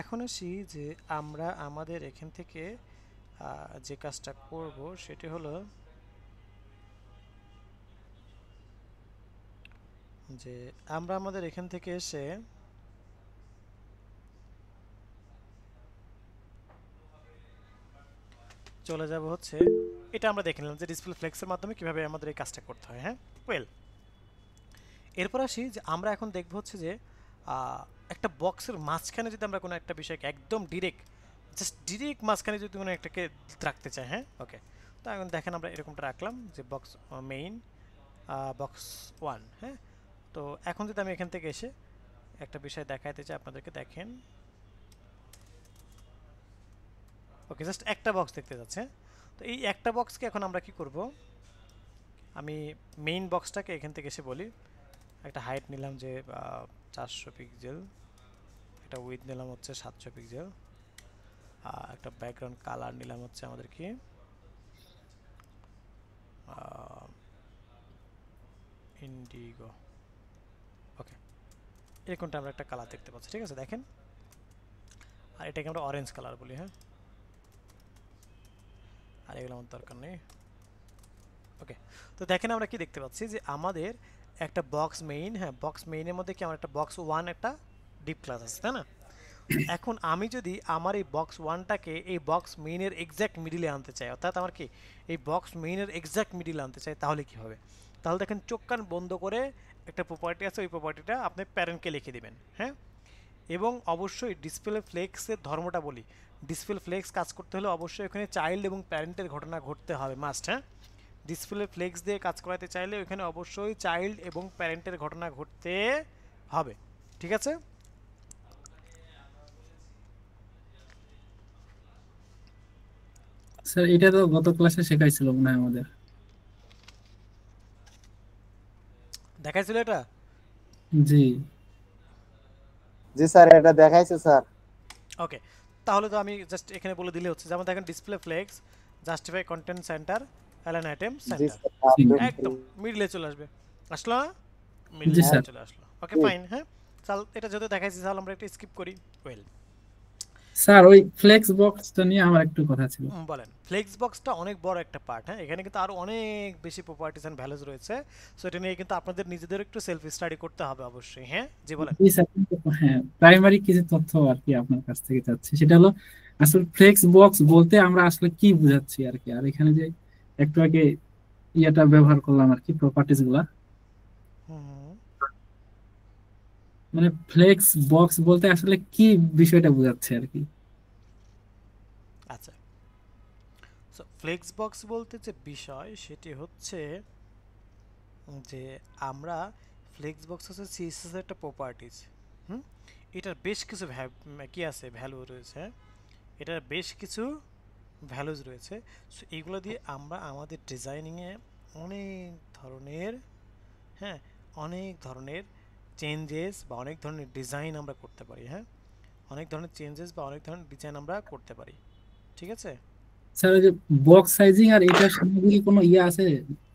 এখন আসি যে আমরা আমাদের এখান থেকে যে কাজটা করব সেটা হলো যে আমরা আমাদের এখান থেকে এসে চলে যাব হচ্ছে এটা আমরা দেখে নিলাম যে ডিসপ্লে ফ্লেক্সের মাধ্যমে কিভাবে আমাদের এই কাজটা করতে হয় হ্যাঁ ওয়েল এরপর আসি যে আমরা এখন দেখব হচ্ছে যে একটা বক্সের মাঝখানে যদি আমরা কোনো একটা বিষয়কে একদম ডাইরেক্ট জাস্ট ডাইরেক্ট মাঝখানে যদি কোনো একটাকে রাখতে চাই হ্যাঁ ওকে তো এখন দেখেন আমরা এরকমটা রাখলাম যে বক্স মেইন বক্স 1 হ্যাঁ তো এখন যদি আমি এখান থেকে এসে একটা বিষয় দেখাতে চাই আপনাদেরকে দেখেন ওকে জাস্ট একটা বক্স দেখতে যাচ্ছে তো এই একটা বক্সকে এখন আমরা কি করব আমি মেইন বক্সটাকে এখান থেকে এসে বলি একটা হাইট নিলাম যে 400 পিক্সেল এটা উইডথ নিলাম হচ্ছে 700 পিক্সেল আর একটা ব্যাকগ্রাউন্ড কালার নিলাম হচ্ছে আমাদের কি ইন্ডিগো ওকে এরকমটা আমরা একটা কালার দেখতে পাচ্ছি ঠিক আছে দেখেন আর এটাকে আমরা অরেঞ্জ কালার বলি হ্যাঁ আর এগুলো আমাদের দরকার নেই ওকে তো দেখেন আমরা কি দেখতে পাচ্ছি যে আমাদের একটা বক্স মেইন হ্যাঁ বক্স মেইনের মধ্যে কি আমার একটা বক্স 1 একটা ডিপ ক্লাস আছে তাই না এখন আমি যদি আমার এই বক্স 1টাকে এই বক্স মেইনের এক্সাক্ট মিডলে আনতে চাই অর্থাৎ আমার কি এই বক্স মেইনের এক্সাক্ট মিডলে আনতে চাই তাহলে কি হবে তাহলে দেখেন চোখ কান বন্ধ করে একটা প্রপার্টি আছে ওই প্রপার্টিটা আপনি প্যারেন্টকে লিখে দিবেন হ্যাঁ এবং অবশ্যই ডিসপ্লে ফ্লেক্সের ধর্মটা বলি ডিসপ্লে ফ্লেক্স কাজ করতে হলে অবশ্যই এখানে চাইল্ড এবং প্যারেন্টের ঘটনা ঘটতে হবে মাস্ট হ্যাঁ ডিসপ্লে ফ্লেক্স দিয়ে কাজ করাতে চাইলে ওখানে অবশ্যই চাইল্ড এবং প্যারেন্টের ঘটনা ঘটতে হবে ঠিক আছে স্যার এটা তো গত ক্লাসে শেখাইছিল মনে আমাদের দেখাইছিল এটা জি জি স্যার এটা দেখাইছে স্যার ওকে তাহলে তো আমি জাস্ট এখানে বলে দিলে হচ্ছে যেমন দেখেন display flex justify content centre align item centre একদম মিডলে চলে আসবে আসলো মিডলে চলে আসলো ওকে ফাইন হ্যাঁ চল এটা যেটা দেখাইছি তাহলে আমরা একটু স্কিপ করি ওয়েল স্যার ওই ফ্লেক্স বক্সটা নিয়ে আমার একটু কথা ছিল। বলেন। ফ্লেক্স বক্সটা অনেক বড় একটা পার্ট, হ্যাঁ এখানে কিন্তু আরো অনেক বেশি প্রপার্টিজ এন্ড ভ্যালুজ রয়েছে, সো এটা নিয়ে কিন্তু আপনাদের নিজেদের একটু সেলফ স্টাডি করতে হবে অবশ্যই। হ্যাঁ জি বলেন। হ্যাঁ প্রাইমারি কিছু তথ্য আর কি আপনার কাছ থেকে চাচ্ছি, সেটা হলো আসলে ফ্লেক্স বক্স বলতে আমরা আসলে কি বুঝাচ্ছি আর কি, আর এখানে যে একটু আগে ইয়াটা ব্যবহার করলাম আর কি প্রপার্টিজগুলা, মানে ফ্লেক্স বক্স বলতে আসলে কি বিষয়টা বোঝাচ্ছে আর কি। আচ্ছা সো ফ্লেক্স বক্স বলতে যে বিষয় সেটি হচ্ছে যে আমরা ফ্লেক্স বক্স হচ্ছে সিএসএস এর একটা প্রপার্টিজ, এটার বেশ কিছু কি আছে ভ্যালু রয়েছে, এটার বেশ কিছু ভ্যালুজ রয়েছে, সো এইগুলো দিয়ে আমরা আমাদের ডিজাইনিংয়ে অনেক ধরনের চেঞ্জেস বা অনেক ধরনের ডিজাইন আমরা করতে পারি। হ্যাঁ অনেক ধরনের চেঞ্জেস বা অনেক ধরনের ডিজাইন আমরা করতে পারি, ঠিক আছে স্যার। এই যে বক্স সাইজিং আর এটার সম্পর্কে কোনো ইয়া আছে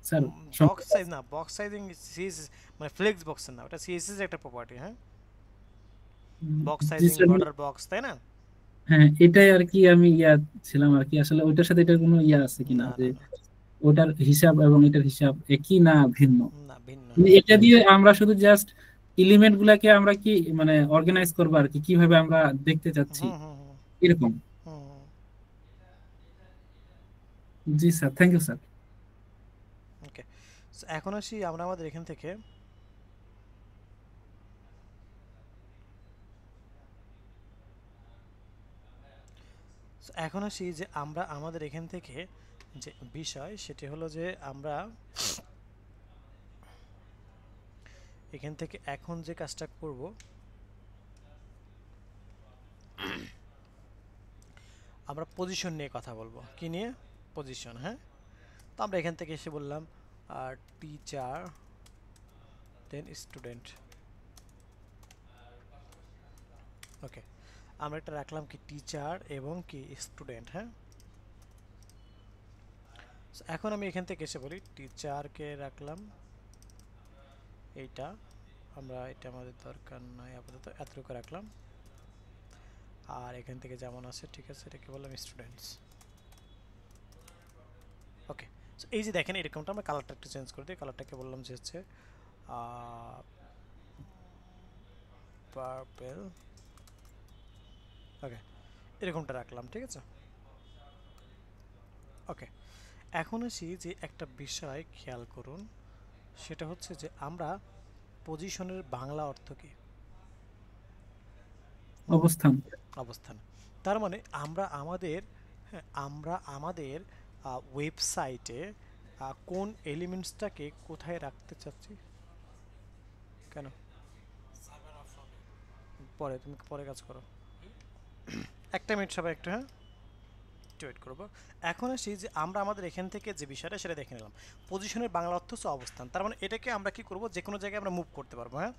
স্যার? বক্স সাইজ না, বক্স সাইজিং সিএস মানে ফ্লেক্স বক্স না, এটা সিএস এর একটা প্রপার্টি। হ্যাঁ বক্স সাইজিং বর্ডার বক্স তাই না, হ্যাঁ এটাই আর কি আমি ইয়া ছিলাম আর কি, আসলে ওইটার সাথে এটার কোনো ইয়া আছে কিনা যে ওটার হিসাব এবং এটার হিসাব একই না ভিন্ন? না ভিন্ন। এটা দিয়ে আমরা শুধু জাস্ট এলিমেন্ট গুলাকে আমরা কি মানে অর্গানাইজ করব আর কি, কিভাবে আমরা দেখতে যাচ্ছি এরকম। জি sir thank you sir. Okay so এখন আসি আমরা আমাদের এখান থেকে যে বিষয় সেটি হলো যে আমরা এখান থেকে এখন যে কাজটা করব, আমরা পজিশন নিয়ে কথা বলবো। কি নিয়ে? পজিশন। হ্যাঁ তো আমরা এখান থেকে এসে বললাম আর টিচার দেন স্টুডেন্ট। ওকে আমরা এটা রাখলাম কি টিচার এবং কি স্টুডেন্ট। হ্যাঁ এখন আমি এখান থেকে এসে বলি টিচারকে রাখলাম এইটা, আমরা এটা আমাদের দরকার নাই আপাতত, এতটুকু রাখলাম। আর এখান থেকে যেমন আছে ঠিক আছে, এটাকে বললাম স্টুডেন্টস। ওকে সো এই যে দেখেন এরকমটা, আমরা কালারটা একটু চেঞ্জ করে দিই, কালারটাকে বললাম যে হচ্ছে পার্পল। ওকে এরকমটা রাখলাম, ঠিক আছে। ওকে এখন আসি যে একটা বিষয় খেয়াল করুন, সেটা হচ্ছে যে আমরা পজিশনের বাংলা অর্থ কি? অবস্থান। অবস্থান। তার মানে আমরা আমাদের ওয়েবসাইটে কোন এলিমেন্টসটাকে কোথায় রাখতে চাচ্ছি। কেন পরে তুমি পরে কাজ করো, একটা মিনিট সবাই একটু হ্যাঁ ওয়েট করব। এখন আসি যে আমরা আমাদের এখান থেকে যে বিষয়টা সেটা দেখে নিলাম, পজিশনের বাংলা অর্থ হচ্ছে অবস্থান। তার মানে এটাকে আমরা কি করব, যে কোনো জায়গায় আমরা মুভ করতে পারবো। হ্যাঁ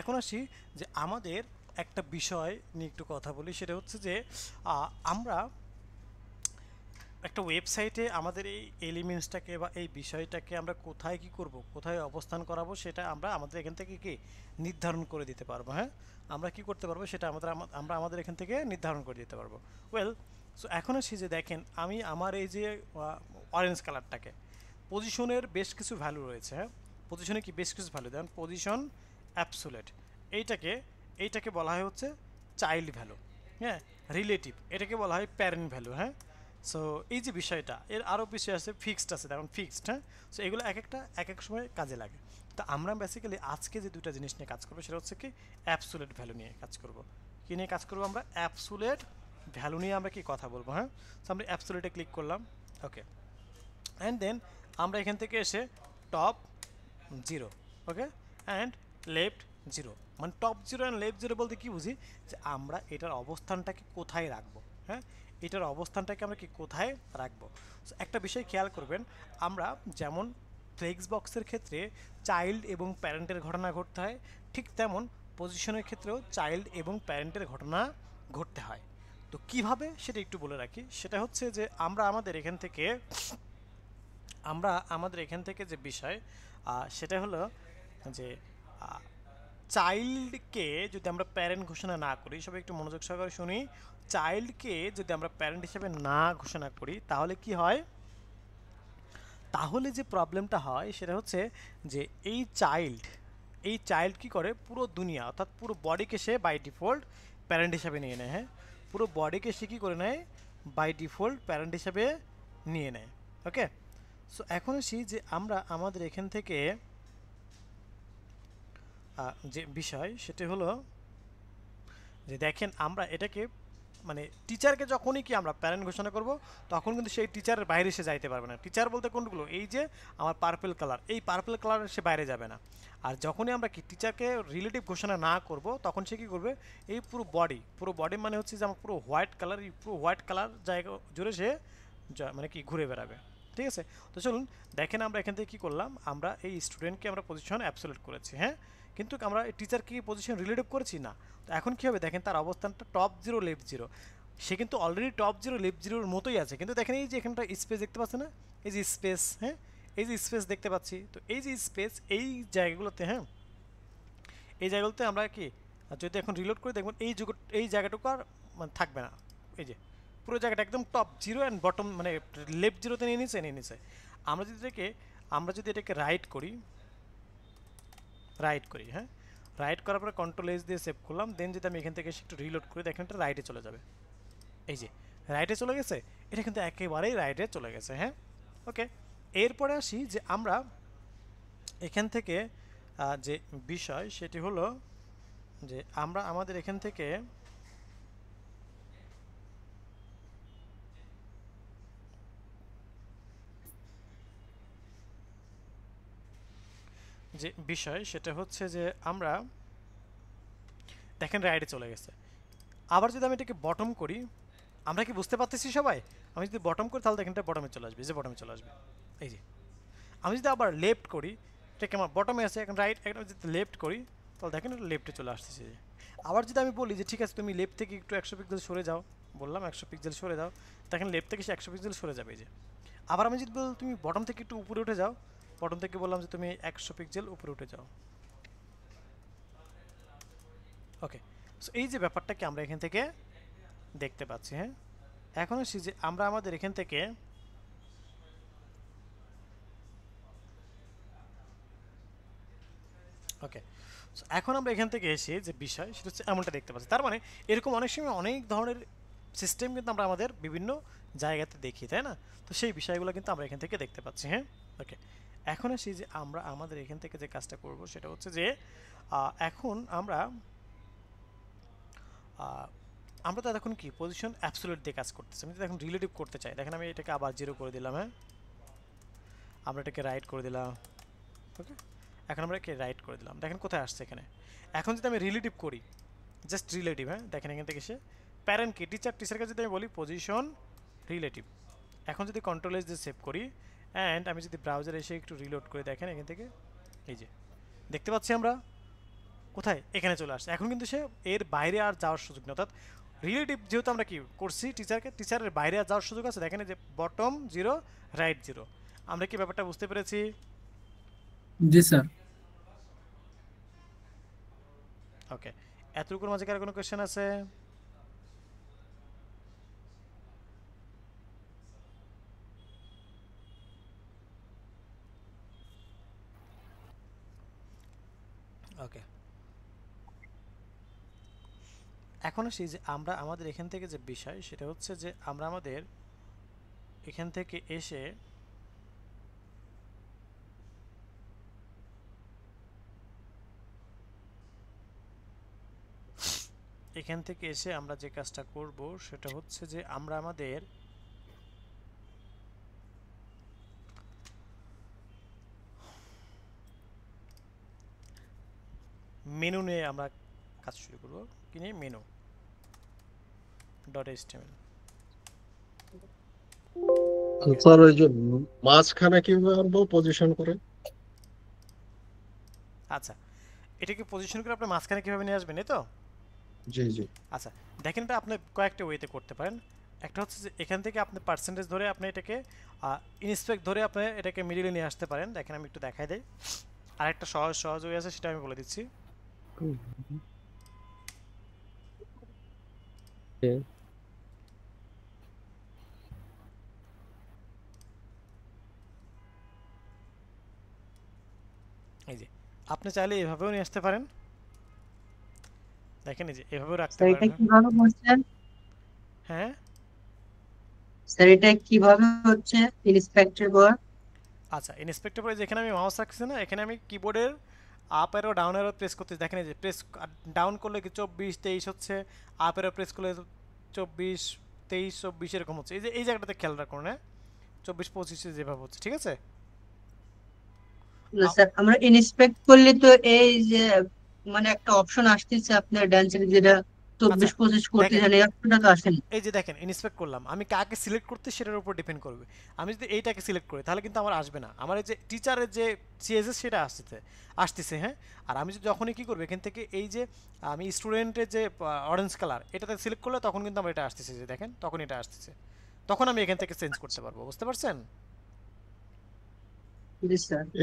এখন আসি যে আমাদের একটা বিষয় নিয়ে একটু কথা বলি, সেটা হচ্ছে যে আমরা একটা ওয়েবসাইটে আমাদের এই এলিমেন্টসটাকে বা এই বিষয়টাকে আমরা কোথায় কি করব, কোথায় অবস্থান করাবো, সেটা আমরা আমাদের এখান থেকে কি নির্ধারণ করে দিতে পারবো। হ্যাঁ আমরা কি করতে পারবো সেটা আমরা আমাদের এখান থেকে নির্ধারণ করে দিতে পারবো। ওয়েল সো এখন আসি যে দেখেন আমি আমার এই যে অরেঞ্জ কালারটাকে, পজিশনের বেশ কিছু ভ্যালু রয়েছে। হ্যাঁ পজিশনে কি বেশ কিছু ভ্যালু, যেমন পজিশন অ্যাবসোলিউট, এইটাকে বলা হয় হচ্ছে চাইল্ড ভ্যালু। হ্যাঁ রিলেটিভ এটাকে বলা হয় প্যারেন্ট ভ্যালু। হ্যাঁ সো এই যে বিষয়টা, এর আরও বিষয় আছে ফিক্সড আছে, যেমন ফিক্সড। হ্যাঁ সো এগুলো এক এক সময় কাজে লাগে। তো আমরা বেসিক্যালি আজকে যে দুটো জিনিস নিয়ে কাজ করবো সেটা হচ্ছে কি অ্যাবসোলিউট ভ্যালু নিয়ে কাজ করব। কী নিয়ে কাজ করবো? আমরা অ্যাবসোলিউট ভ্যালু নিয়ে আমরা কি কথা বলবো। হ্যাঁ সো আমরা অ্যাবসোলিউটে ক্লিক করলাম। ওকে অ্যান্ড দেন আমরা এখান থেকে এসে top zero, okay and left zero. মানে top zero and left zero বলতে কি বুঝি, যে আমরা এটার অবস্থানটাকে কোথায় রাখবো। হ্যাঁ এটার অবস্থানটাকে আমরা কি কোথায় রাখবো। সো একটা বিষয় খেয়াল করবেন, আমরা যেমন ফ্লেক্স বক্সের ক্ষেত্রে চাইল্ড এবং প্যারেন্টের ঘটনা ঘটতে হয়, ঠিক তেমন পজিশনের ক্ষেত্রেও চাইল্ড এবং প্যারেন্টের ঘটনা ঘটতে হয়। তো কীভাবে সেটা একটু বলে রাখি, সেটা হচ্ছে যে আমরা আমাদের এখান থেকে যে বিষয় সেটা হলো যে চাইল্ড কে যদি আমরা প্যারেন্ট ঘোষণা না করি, সবাই একটু মনোযোগ সহকারে শুনি, চাইল্ড কে যদি আমরা প্যারেন্ট হিসেবে না ঘোষণা করি তাহলে কি হয়, তাহলে যে প্রবলেমটা হয় সেটা হচ্ছে যে এই চাইল্ড কি করে পুরো দুনিয়া অর্থাৎ পুরো বডিকে সে বাই ডিফল্ট প্যারেন্ট হিসেবে নিয়ে নেয়। হ্যাঁ, পুরো বডিকে সে কী করে নেয়, বাই ডিফল্ট প্যারেন্ট হিসেবে নিয়ে নেয়। ওকে, সো এখন আসি যে আমরা আমাদের এখান থেকে যে বিষয় সেটা হলো যে দেখেন আমরা এটাকে মানে টিচারকে যখনই কি আমরা প্যারেন্ট ঘোষণা করব তখন কিন্তু সেই টিচারের বাইরে সে যাইতে পারবে না। টিচার বলতে কোনগুলো, এই যে আমার পার্পল কালার, এই পার্পল কালার সে বাইরে যাবে না। আর যখনই আমরা কি টিচারকে রিলেটিভ ঘোষণা না করব তখন সে কী করবে, এই পুরো বডি মানে হচ্ছে যে আমার পুরো হোয়াইট কালার, এই পুরো হোয়াইট কালার জায়গা জুড়ে সে মানে কি ঘুরে বেড়াবে। ঠিক আছে, তো চলুন দেখেন আমরা এখান থেকে কী করলাম, আমরা এই স্টুডেন্টকে আমরা পজিশন অ্যাবসোলিউট করেছি। হ্যাঁ, কিন্তু আমরা টিচারকে কি পজিশন রিলেটিভ করেছি না। তো এখন কী হবে দেখেন, তার অবস্থানটা টপ জিরো লেফট জিরো, সে কিন্তু অলরেডি টপ জিরো লেফট জিরোর মতোই আছে। কিন্তু দেখেন এই যে এখানটা স্পেস দেখতে পাচ্ছেন না, এই যে স্পেস, হ্যাঁ এই যে স্পেস দেখতে পাচ্ছি, তো এই যে স্পেস এই জায়গাগুলোতে, হ্যাঁ এই জায়গাগুলোতে আমরা কি যদি এখন রিলোড করে দেখবেন এই জায়গাটুকু আর মানে থাকবে না। এই যে পুরো জায়গাটা একদম টপ জিরো অ্যান্ড বটম মানে লেফট জিরোতে নিয়ে নিচ্ছে। আমরা যদি এটাকে রাইট করি, হ্যাঁ রাইট করার পরে কন্ট্রোল এস দিয়ে সেভ করলাম, দেন যদি আমি এখান থেকে একটু রিলোড করি দেখেন এটা রাইটে চলে যাবে। এই যে রাইটে চলে গেছে, এটা কিন্তু একেবারেই রাইটে চলে গেছে। হ্যাঁ, ওকে, এরপরে আসি যে আমরা এখান থেকে যে বিষয় সেটি হলো যে আমরা আমাদের এখান থেকে যে বিষয় সেটা হচ্ছে যে আমরা দেখেন রাইটে চলে গেছে। আবার যদি আমি এটাকে বটম করি, আমরা কি বুঝতে পারতেছি সবাই, আমি যদি বটম করি তাহলে দেখেন এটা বটমে চলে আসবে, যে বটমে চলে আসবে। এই যে আমি যদি আবার লেফট করি, এটাকে আমার বটমে আসে, এখন রাইট একটা যদি লেফট করি তাহলে দেখেন এটা লেফটে চলে আসতেছে। আবার যদি আমি বলি যে ঠিক আছে তুমি লেফট থেকে একটু 100 পিক্সেল সরে যাও, বললাম 100 পিক্সেল সরে যাও, দেখেন লেফট থেকে সে 100 পিক্সেল সরে যাবে। এই যে আবার আমি যদি বলি তুমি বটম থেকে একটু উপরে উঠে যাও, বটম থেকে বললাম যে তুমি 100 পিক্সেল উপরে উঠে যাও। ওকে, সো এই যে ব্যাপারটাকে আমরা এখান থেকে দেখতে পাচ্ছি। হ্যাঁ, এখন আসি যে আমরা আমাদের এখান থেকে ওকে, এখন আমরা এখান থেকে এসে যে বিষয় সেটা হচ্ছে এমনটা দেখতে পাচ্ছি। তার মানে এরকম অনেক সময় অনেক ধরনের সিস্টেম কিন্তু আমরা আমাদের বিভিন্ন জায়গাতে দেখি, তাই না? তো সেই বিষয়গুলো কিন্তু আমরা এখান থেকে দেখতে পাচ্ছি। হ্যাঁ, ওকে, এখন আসি যে আমরা আমাদের এখান থেকে যে কাজটা করব সেটা হচ্ছে যে এখন আমরা তো এখন কি পজিশন অ্যাবসোলিউট দিয়ে কাজ করতেছি। আমি যদি এখন রিলেটিভ করতে চাই, দেখেন আমি এটাকে আবার জিরো করে দিলাম, হ্যাঁ আমরা এটাকে রাইট করে দিলাম। ওকে, এখন আমরা এটাকে রাইট করে দিলাম, দেখেন কোথায় আসছে এখানে। এখন যদি আমি রিলেটিভ করি, জাস্ট রিলেটিভ, হ্যাঁ দেখেন এখান থেকে এসে প্যারেন্ট কি টিচারকে যদি আমি বলি পজিশন রিলেটিভ, এখন যদি কন্ট্রোল এস দিয়ে সেভ করি অ্যান্ড আমি যদি ব্রাউজারে এসে একটু রিলোড করে দেখেন এখান থেকে, এই যে দেখতে পাচ্ছি আমরা কোথায়, এখানে চলে আসছে। এখন কিন্তু সে এর বাইরে আর যাওয়ার সুযোগ নেই, অর্থাৎ রিলেটিভ যেহেতু আমরা কি করছি টিচারকে, টিচারের বাইরে আর যাওয়ার সুযোগ আছে। দেখেন যে বটম জিরো রাইট জিরো, আমরা কি ব্যাপারটা বুঝতে পেরেছি? জি স্যার। ওকে, এতটুকুর মাঝে কার কোনো কোয়েশ্চেন আছে? ওকে, এখন আসি যে আমরা আমাদের এখান থেকে যে বিষয় সেটা হচ্ছে যে আমরা আমাদের এখান থেকে এসে আমরা যে কাজটা করব সেটা হচ্ছে যে আমরা আমাদের মেনু নিয়ে আমরা কাজ শুরু করব। কি নিয়ে? Menu .html। স্যার ওই যে মাঝখানে কি করব, পজিশন করে? আচ্ছা, এটাকে পজিশন করে আপনি মাঝখানে কিভাবে নিয়ে আসবেন, এই তো? জি জি। আচ্ছা দেখেন এটা আপনি কয়েকটা ওয়েতে করতে পারেন। একটা হচ্ছে যে এখান থেকে আপনি পার্সেন্টেজ ধরে আপনি এটাকে ইনস্পেক্ট ধরে আপনি এটাকে মিডিলে নিয়ে আসতে পারেন। দেখেন আমি একটু দেখাই দেই। আরেকটা সহজ ওয়ে আছে, সেটা আমি বলে দিচ্ছি। Yeah. এই যে আপনি চাইলে এভাবেও নিয়ে আসতে পারেন। দেখেন এই যে এভাবেও রাখতে পারেন। এটা কিভাবে বলছেন? হ্যাঁ স্যার এটা কিভাবে হচ্ছে ইন্সপেক্টর বোর্ড। আচ্ছা ইন্সপেক্টর বোর্ডে যেখানে আমি মাউস রাখছি না এখানে আমি কিবোর্ডের up arrow down arrow press করতে দেখেন এই যে প্রেস ডাউন করলে 24 23 হচ্ছে আপ এরো প্রেস করলে 24 23 24 এরকম হচ্ছে। এই যে এই জায়গাটাতে খেয়াল রাখুন না 24 25 এ যেভাবে হচ্ছে ঠিক আছে। না স্যার আমরা ইন্সপেক্ট করলে তো এই যে মানে একটা অপশন আসছে আপনার ডান সাইডে যেটা 24 25 করতে জানেন এটা তো আসেনি। এই যে দেখেন ইন্সপেক্ট করলাম আমি কাকে সিলেক্ট করতে সেটার উপর ডিপেন্ড করবে। আমি যদি এইটাকে সিলেক্ট করি তাহলে কিন্তু আমার আসবে না আমার এই যে টিচারের যে সিএসএস সেটা আসছে হ্যাঁ। আর আমি যদি যখনই কি করব এখান থেকে এই যে আমি স্টুডেন্টের যে অরেঞ্জ কালার এটাতে সিলেক্ট করলে তখন কিন্তু আমার এটা আসছে যে দেখেন তখন এটা আসছে তখন আমি এখান থেকে চেঞ্জ করতে পারবো বুঝতে পারছেন।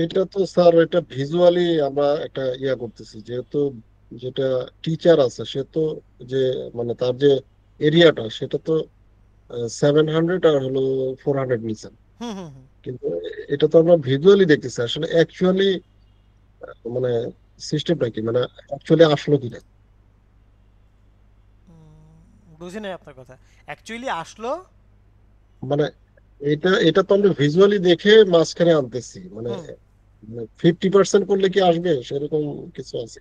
এটা তো স্যার এটা ভিজুয়ালি আমরা একটা ইয়া করতেছি যেহেতু যেটা টিচার আছে সে তো যে মানে তার যে এরিয়াটা সেটা তো 700 আর হলো 400 নিছেন কিন্তু এটা তো আমরা ভিজুয়ালি দেখতেছি আসলে অ্যাকচুয়ালি মানে সিস্টেমটা কি মানে অ্যাকচুয়ালি আসলো কি না বুঝিনা আপনার কথা। অ্যাকচুয়ালি আসলো মানে এটা এটা তো আমরা ভিজুয়ালি দেখে মাঝখানে আনতেছি মানে 50% করলে কি আসবে সেরকম কিছু আছে।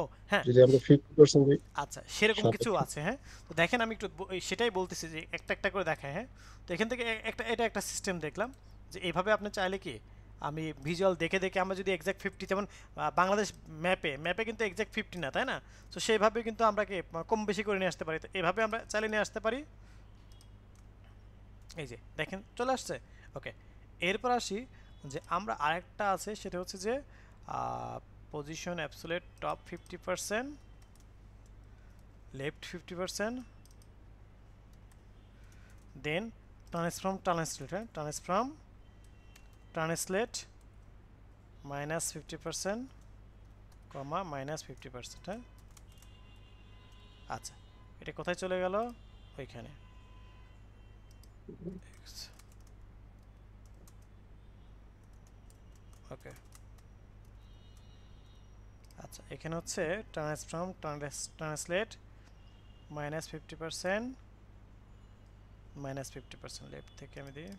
ও হ্যাঁ যদি আমরা 50% দিই আচ্ছা সেরকম কিছু আছে হ্যাঁ। তো দেখেন আমি একটু সেটাই বলতেছি যে একটা একটা করে দেখাই হ্যাঁ। তো এখান থেকে একটা সিস্টেম দেখলাম যে এইভাবে আপনি চাইলে কি আমি ভিজুয়াল দেখে দেখে আমরা যদি এক্স্যাক্ট 50 যেমন বাংলাদেশ ম্যাপে কিন্তু এক্স্যাক্ট 50 না তাই না। তো সেইভাবে কিন্তু আমরা কি কম বেশি করে নিয়ে আসতে পারি। তো এইভাবে আমরা চাইলে নিয়ে আসতে পারি এই যে দেখেন চলে আসছে ওকে। এরপর আসি যে আমরা আরেকটা আছে সেটা হচ্ছে যে position absolute top 50% left 50% then translate minus 50% comma minus 50% হ্যাঁ। আচ্ছা এটা কোথায় চলে গেল ওইখানে ওকে আচ্ছা এখানে হচ্ছে ট্রান্সলেট মাইনাস 50% মাইনাস 50% লেফট থেকে আমি দিই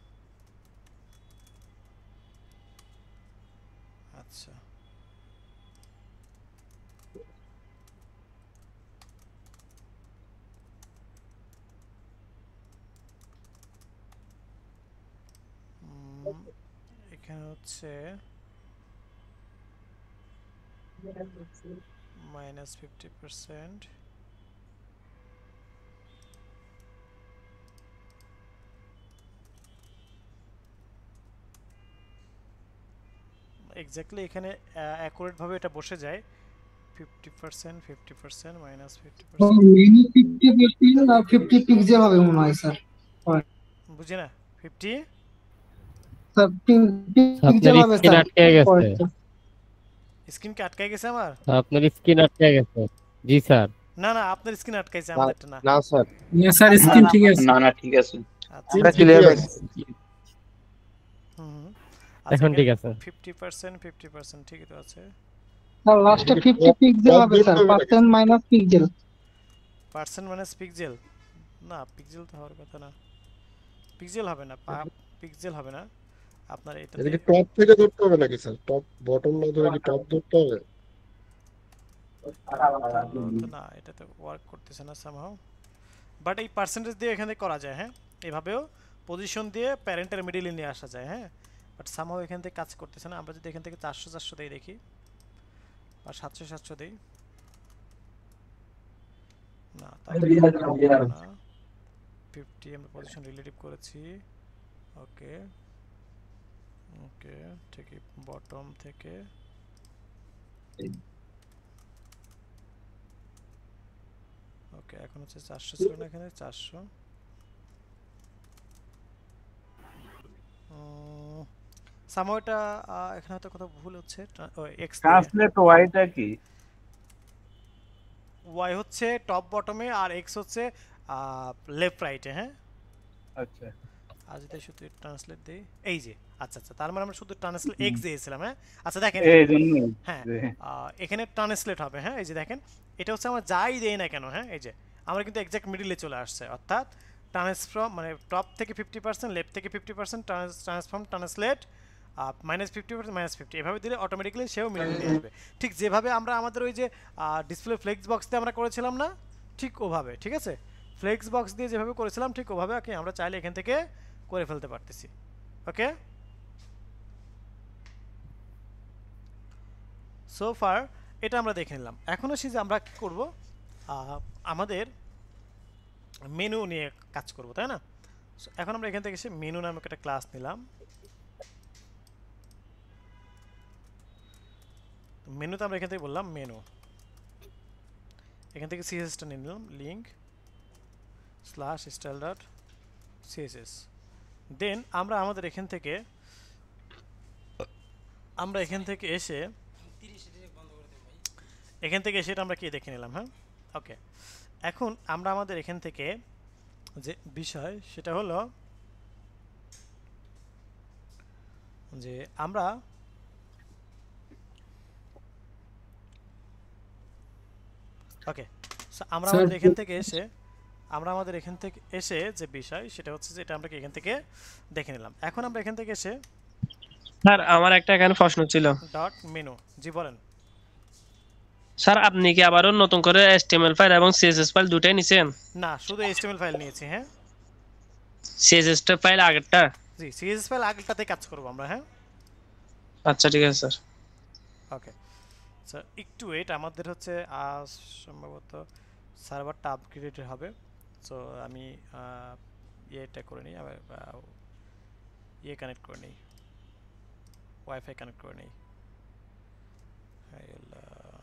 আচ্ছা এখানে হচ্ছে মাইনাস 50% এক্স্যাক্টলি এখানে অ্যাকুরেট ভাবে এটা বসে যায় 50% 50% মাইনাস 50% না 50 পিক্সেল হবে মনে হয় স্যার বুঝছেন না 50 পিক্সেল হবে না পিক্সেল হবে না আপনার এটা কি টপ থেকে ধরতে হবে নাকি স্যার টপ বটম না ধরে কি টপ ধরতে হবে না এটা তো ওয়ার্ক করতেছ না সামহাউ বাট এই পার্সেন্টেজ দিয়ে এখানে করা যায় হ্যাঁ। এভাবেও পজিশন দিয়ে প্যারেন্টের মিডলে নিয়ে আসা যায় হ্যাঁ বাট সামহাউ এখান থেকে কাজ করতেছ না। আমরা যদি এখান থেকে 400 400 দেই দেখি বা 700 700 দেই না তাহলে 50 আমরা পজিশন রিলেটিভ করেছি ওকে ওকে ঠিক বটম থেকে ওকে এখন হচ্ছে 400 ছিল না এখানে 400 সাময়টা এখানে তো কত ভুল হচ্ছে ট্রান্সলেট ওয়াইটা কি ওয়াই হচ্ছে টপ বটমে আর এক্স হচ্ছে লেফট রাইটে। হ্যাঁ আচ্ছা আজ এটা শুধু ট্রান্সলেট দেই এই যে আচ্ছা আচ্ছা তার মানে আমরা শুধু ট্রান্সলেট এক্স দিয়েছিলাম। হ্যাঁ আচ্ছা দেখেন হ্যাঁ এখানে ট্রান্সলেট হবে। হ্যাঁ এই যে দেখেন এটা হচ্ছে আমরা যাই দেই না কেন হ্যাঁ এই যে আমরা কিন্তু এক্স্যাক্ট মিডলে চলে আসছে অর্থাৎ ট্রান্সফর্ম মানে টপ থেকে 50% লেফট থেকে 50% ট্রান্সফর্ম ট্রান্সলেট -50% -50 এভাবে দিলে অটোমেটিক্যালি সেও মিলে যাবে। ঠিক যেভাবে আমরা আমাদের ওই যে ডিসপ্লে ফ্লেক্স বক্সতে আমরা করেছিলাম না ঠিক ওভাবে, ঠিক আছে ফ্লেক্স বক্স দিয়ে যেভাবে করেছিলাম ঠিক ওভাবে কি আমরা চাইলে এখান থেকে করে ফেলতে পারতেছি। ওকে সো ফার এটা আমরা দেখে নিলাম। এখন আসি যে আমরা কি করব আমাদের মেনু নিয়ে কাজ করব তাই না। এখন আমরা এখান থেকে এসে মেনু নামে একটা ক্লাস নিলাম। মেনুতে আমরা এখান থেকে বললাম মেনু, এখান থেকে সিএসএসটা নিয়ে নিলাম link slash style dot CSS. Then আমরা আমাদের এখান থেকে এসে এটা আমরা কি দেখে নিলাম। হ্যাঁ ওকে এখন আমরা আমাদের এখান থেকে যে বিষয় সেটা হলো যে আমরা ওকে আমরা আমাদের এখান থেকে এসে যে বিষয় সেটা হচ্ছে যে এটা আমরা কি এখান থেকে দেখে নিলাম। এখন আমরা এখান থেকে এসে স্যার আমার একটা এখানে প্রশ্ন ছিল ডট মেনু। জি বলেন স্যার আপনি কি আবারো নতুন করে HTML ফাইল এবং CSS ফাইল দুটাই নিছেন? না শুধু HTML ফাইল নিয়েছি। হ্যাঁ CSS ফাইল আগেরটা। জি CSS ফাইল আগেরটাতে কাজ করব আমরা। হ্যাঁ আচ্ছা ঠিক আছে স্যার ওকে স্যার একটু ওয়েট আমাদের হচ্ছে সম্ভবত সার্ভারটা আপগ্রেড হবে। সো আমি এটা করে নিই আবার কানেক্ট করে নিই ওয়াইফাই কানেক্ট করে নিই।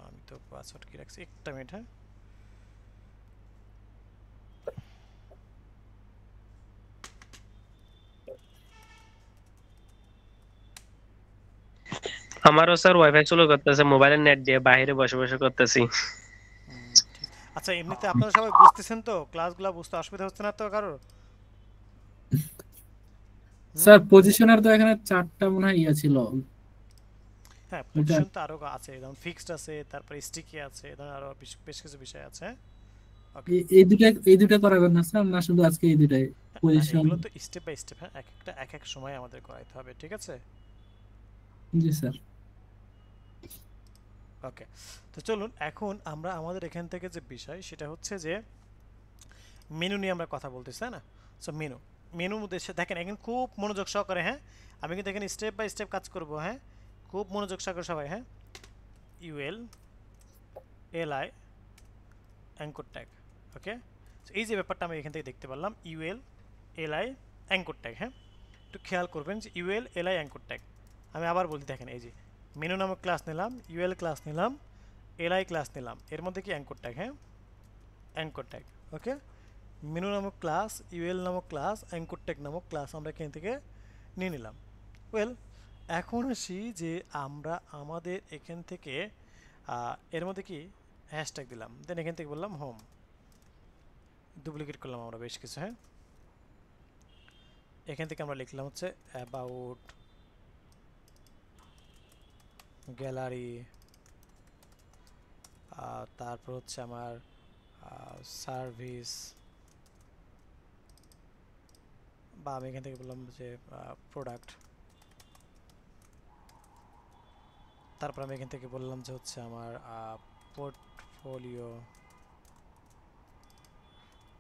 আমি তো পাসওয়ার্ড কি রাখছি একটা মিনিট। হ্যাঁ আমারও স্যার ওয়াইফাই চলে করতেছে মোবাইলের নেট দিয়ে বাইরে বসে বসে করতেছি। আচ্ছা এমনিতে আপনারা সবাই বুঝতেছেন তো ক্লাসগুলো বুঝতে অসুবিধা হচ্ছে না তো কারোর? স্যার পজিশনার তো এখানে চারটা মনে হয় ছিল। হ্যাঁ পজিশন তো আরো আছে যেমন ফিক্সড আছে তারপর স্টিকি আছে তারপর আরো বেশ কিছু বিষয় আছে। ওকে এই দুটো করাবেন না স্যার না শুধু আজকে এই দুটাই পজিশন এগুলো তো স্টেপ বাই স্টেপ হ্যাঁ একটা এক সময় আমাদের করাইতে হবে ঠিক আছে। জি স্যার ওকে তো চলুন এখন আমরা আমাদের এখান থেকে যে বিষয় সেটা হচ্ছে যে মেনু নিয়ে আমরা কথা বলতেছি তাই না। সো মেনুর মধ্যে দেখেন এখন খুব মনোযোগ সহকারে হ্যাঁ আমি কিন্তু এখানে স্টেপ বাই স্টেপ কাজ করব। হ্যাঁ খুব মনোযোগ সহকারে সবাই। হ্যাঁ UL LI anchor tag. Okay এই যে ব্যাপারটা আমি এখান থেকে দেখতে পারলাম UL LI অ্যাঙ্কর ট্যাগ। হ্যাঁ একটু খেয়াল করবেন যে UL LI অ্যাঙ্কর ট্যাগ। আমি আবার বলি দেখেন এই যে মেনু নামক ক্লাস নিলাম UL ক্লাস নিলাম LI ক্লাস নিলাম এর মধ্যে কি অ্যাঙ্কর ট্যাগ। হ্যাঁ অ্যাঙ্কর ট্যাগ ওকে মেনু নামক ক্লাস UL নামক ক্লাস অ্যাঙ্কর ট্যাগ নামক ক্লাস আমরা এখান থেকে নিয়ে নিলাম। ওয়েল এখন আসি যে আমরা আমাদের এখান থেকে এর মধ্যে কি হ্যাশট্যাগ দিলাম দেন এখান থেকে বললাম হোম ডুপ্লিকেট করলাম আমরা বেশ কিছু। হ্যাঁ এখান থেকে আমরা লিখলাম হচ্ছে অ্যাবাউট গ্যালারি তারপর হচ্ছে আমার সার্ভিস বা আমি এখান থেকে বললাম যে প্রোডাক্ট তারপর আমি এখান থেকে বললাম যে হচ্ছে আমার পোর্টফোলিও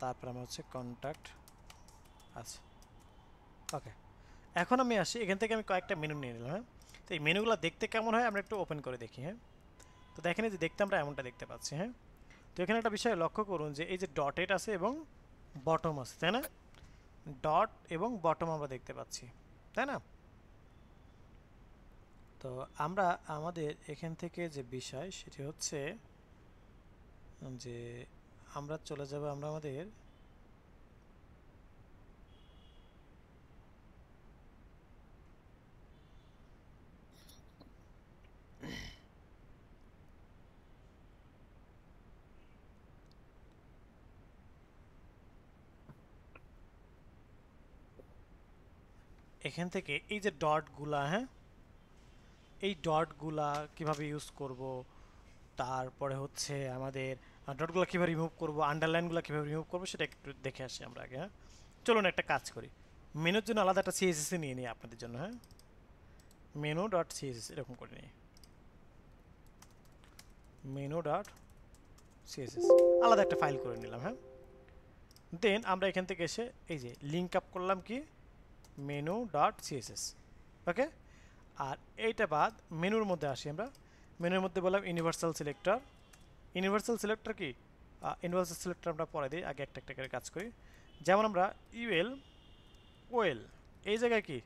তারপর আমার হচ্ছে কন্ট্যাক্ট আচ্ছা ওকে। এখন আমি আসি এখান থেকে আমি কয়েকটা মেনু নিয়ে নিলাম। হ্যাঁ তো এই মেনুগুলো দেখতে কেমন হয় আমরা একটু ওপেন করে দেখি। হ্যাঁ তো দেখেন যে দেখতে আমরা এমনটা দেখতে পাচ্ছি। হ্যাঁ তো এখানে একটা বিষয় লক্ষ্য করুন যে এই যে ডটেড আছে এবং বটম আছে তাই না ডট এবং বটম আমরা দেখতে পাচ্ছি তাই না। তো আমরা আমাদের এখান থেকে যে বিষয় সেটি হচ্ছে যে আমরা চলে যাব আমাদের এখান থেকে এই যে ডটগুলা হ্যাঁ এই ডটগুলা কিভাবে ইউজ করব তারপরে হচ্ছে আমাদের ডটগুলা কিভাবে রিমুভ করব আন্ডারলাইনগুলা কিভাবে রিমুভ করব সেটা একটু দেখে আসি আমরা আগে হ্যাঁ চলুন একটা কাজ করি মেনুর জন্য আলাদা একটা সিএসএস নিয়ে নিই আপনাদের জন্য হ্যাঁ menu.css এরকম করে নিই menu.css আলাদা একটা ফাইল করে নিলাম হ্যাঁ দেন আমরা এখান থেকে এসে এই যে লিংক আপ করলাম কি menu.css ওকে আর এইটা বাদ মেনুর মধ্যে আসি আমরা মেনুর মধ্যে বললাম ইউনিভার্সাল সিলেক্টর কি ইউনিভার্সাল সিলেক্টর আমরা পরে দেই আগে একটা একটা করে কাজ করি যেমন আমরা ইউএল ওএল এই জায়গায় কি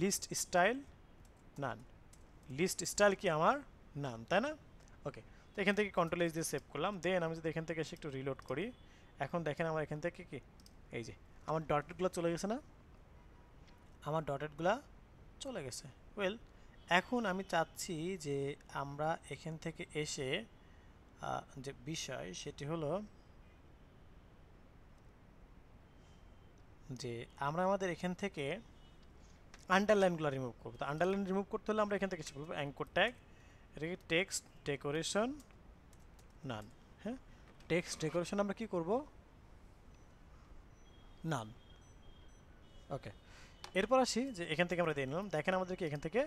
list style none list style কি আমার নান তাই না ওকে তো এখান থেকে কন্ট্রোল এস দিয়ে সেভ করলাম দেন আমি যদি এখান থেকে এসে একটু রিলোড করি এখন দেখেন আমার এখান থেকে কি এই যে আমার ডটগুলো চলে গেছে না আমার ডটগুলো চলে গেছে ওয়েল এখন আমি চাচ্ছি যে আমরা এখান থেকে এসে যে বিষয় সেটি হলো যে আমরা আমাদের এখান থেকে আন্ডারলাইনগুলো রিমুভ করব তো আন্ডারলাইন রিমুভ করতে হলে আমরা এখান থেকে কিছু বলব অ্যাঙ্কর ট্যাগ এটাকে টেক্সট ডেকোরেশন নান হ্যাঁ টেক্সট ডেকোরেশন আমরা কি করব নান ওকে এরপর আসি যে এখান থেকে আমরা দিয়ে নিলাম দেখেন আমাদেরকে এখান থেকে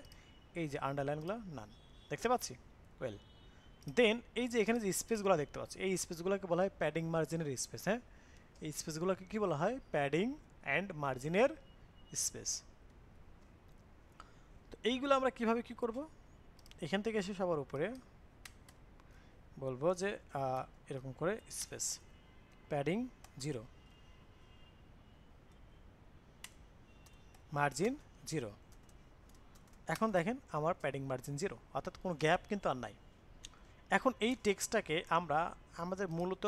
এই যে আন্ডারলাইনগুলো নান দেখতে পাচ্ছি ওয়েল দেন এই যে এখানে যে স্পেসগুলো দেখতে পাচ্ছি এই স্পেসগুলোকে বলা হয় প্যাডিং মার্জিনের স্পেস হ্যাঁ এই স্পেসগুলোকে কী বলা হয় প্যাডিং অ্যান্ড মার্জিনের স্পেস তো এইগুলো আমরা কীভাবে কী করব এখান থেকে এসে সবার উপরে বলবো যে এরকম করে স্পেস প্যাডিং 0 মার্জিন 0 এখন দেখেন আমার প্যাডিং মার্জিন 0 অর্থাৎ কোনো গ্যাপ কিন্তু আর নাই এখন এই টেক্সটটাকে আমরা আমাদের মূলত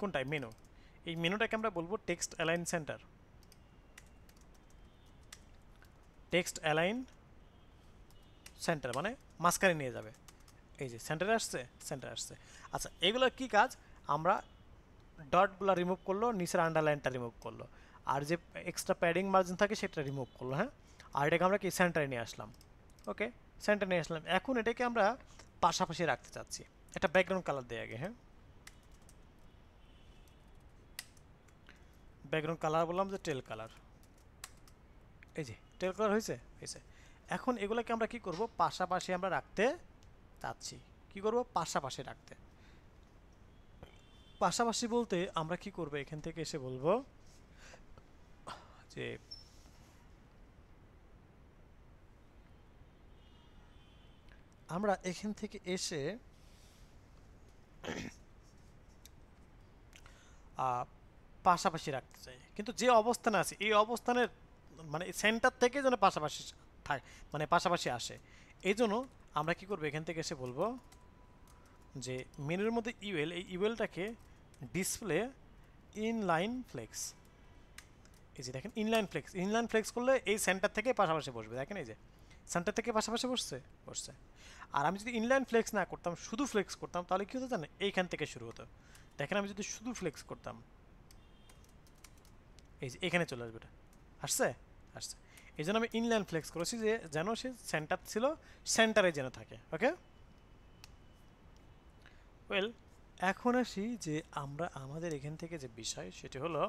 কোনটাই মেনু এই মেনুটাকে আমরা বলবো text align center text align center মানে মাঝখানে নিয়ে যাবে এই যে সেন্টারে আসছে আচ্ছা এগুলোর কি কাজ আমরা ডটগুলো রিমুভ করলো নিচের আন্ডারলাইনটা রিমুভ করলো আর যে এক্সট্রা প্যাডিং মার্জিন থাকে সেটা রিমুভ করলো হ্যাঁ আর এটাকে আমরা কি সেন্টারে নিয়ে আসলাম ওকে সেন্টারে নিয়ে আসলাম এখন এটাকে আমরা পাশাপাশি রাখতে চাচ্ছি একটা ব্যাকগ্রাউন্ড কালার দেই আগে হ্যাঁ ব্যাকগ্রাউন্ড কালার বললাম যে টেল কালার এই যে টেল কালার হয়েছে হয়েছে এখন এগুলোকে আমরা কি করব পাশাপাশি আমরা রাখতে চাচ্ছি কি করব পাশাপাশি রাখতে পাশাপাশি বলতে আমরা কি করব এখান থেকে এসে বলবো যে আমরা এখান থেকে এসে পাশাপাশি রাখতে চাই কিন্তু যে অবস্থানে আছে এই অবস্থানের মানে সেন্টার থেকে যেন পাশাপাশি থাকে মানে পাশাপাশি আসে এই জন্য আমরা কি করব এখান থেকে এসে বলবো যে মেনুর মধ্যে ইউএল এই ইউএলটাকে ডিসপ্লে ইনলাইন ফ্লেক্স এই যে দেখেন ইনলাইন ফ্লেক্স করলে এই সেন্টার থেকে পাশাপাশি বসবে দেখেন এই যে সেন্টার থেকে পাশাপাশি বসছে আর আমি যদি ইনলাইন ফ্লেক্স না করতাম শুধু ফ্লেক্স করতাম তাহলে কী হতো জানেন এইখান থেকে শুরু হতো দেখেন আমি যদি শুধু ফ্লেক্স করতাম এই যে এখানে চলে আসবে এটা আসছে আসছে এই জন্য আমি ইনলাইন ফ্লেক্স করেছি যে যেন সে সেন্টার ছিল সেন্টারে যেন থাকে ওকে ওয়েল এখন আসি যে আমরা আমাদের এখান থেকে যে বিষয় সেটি হলো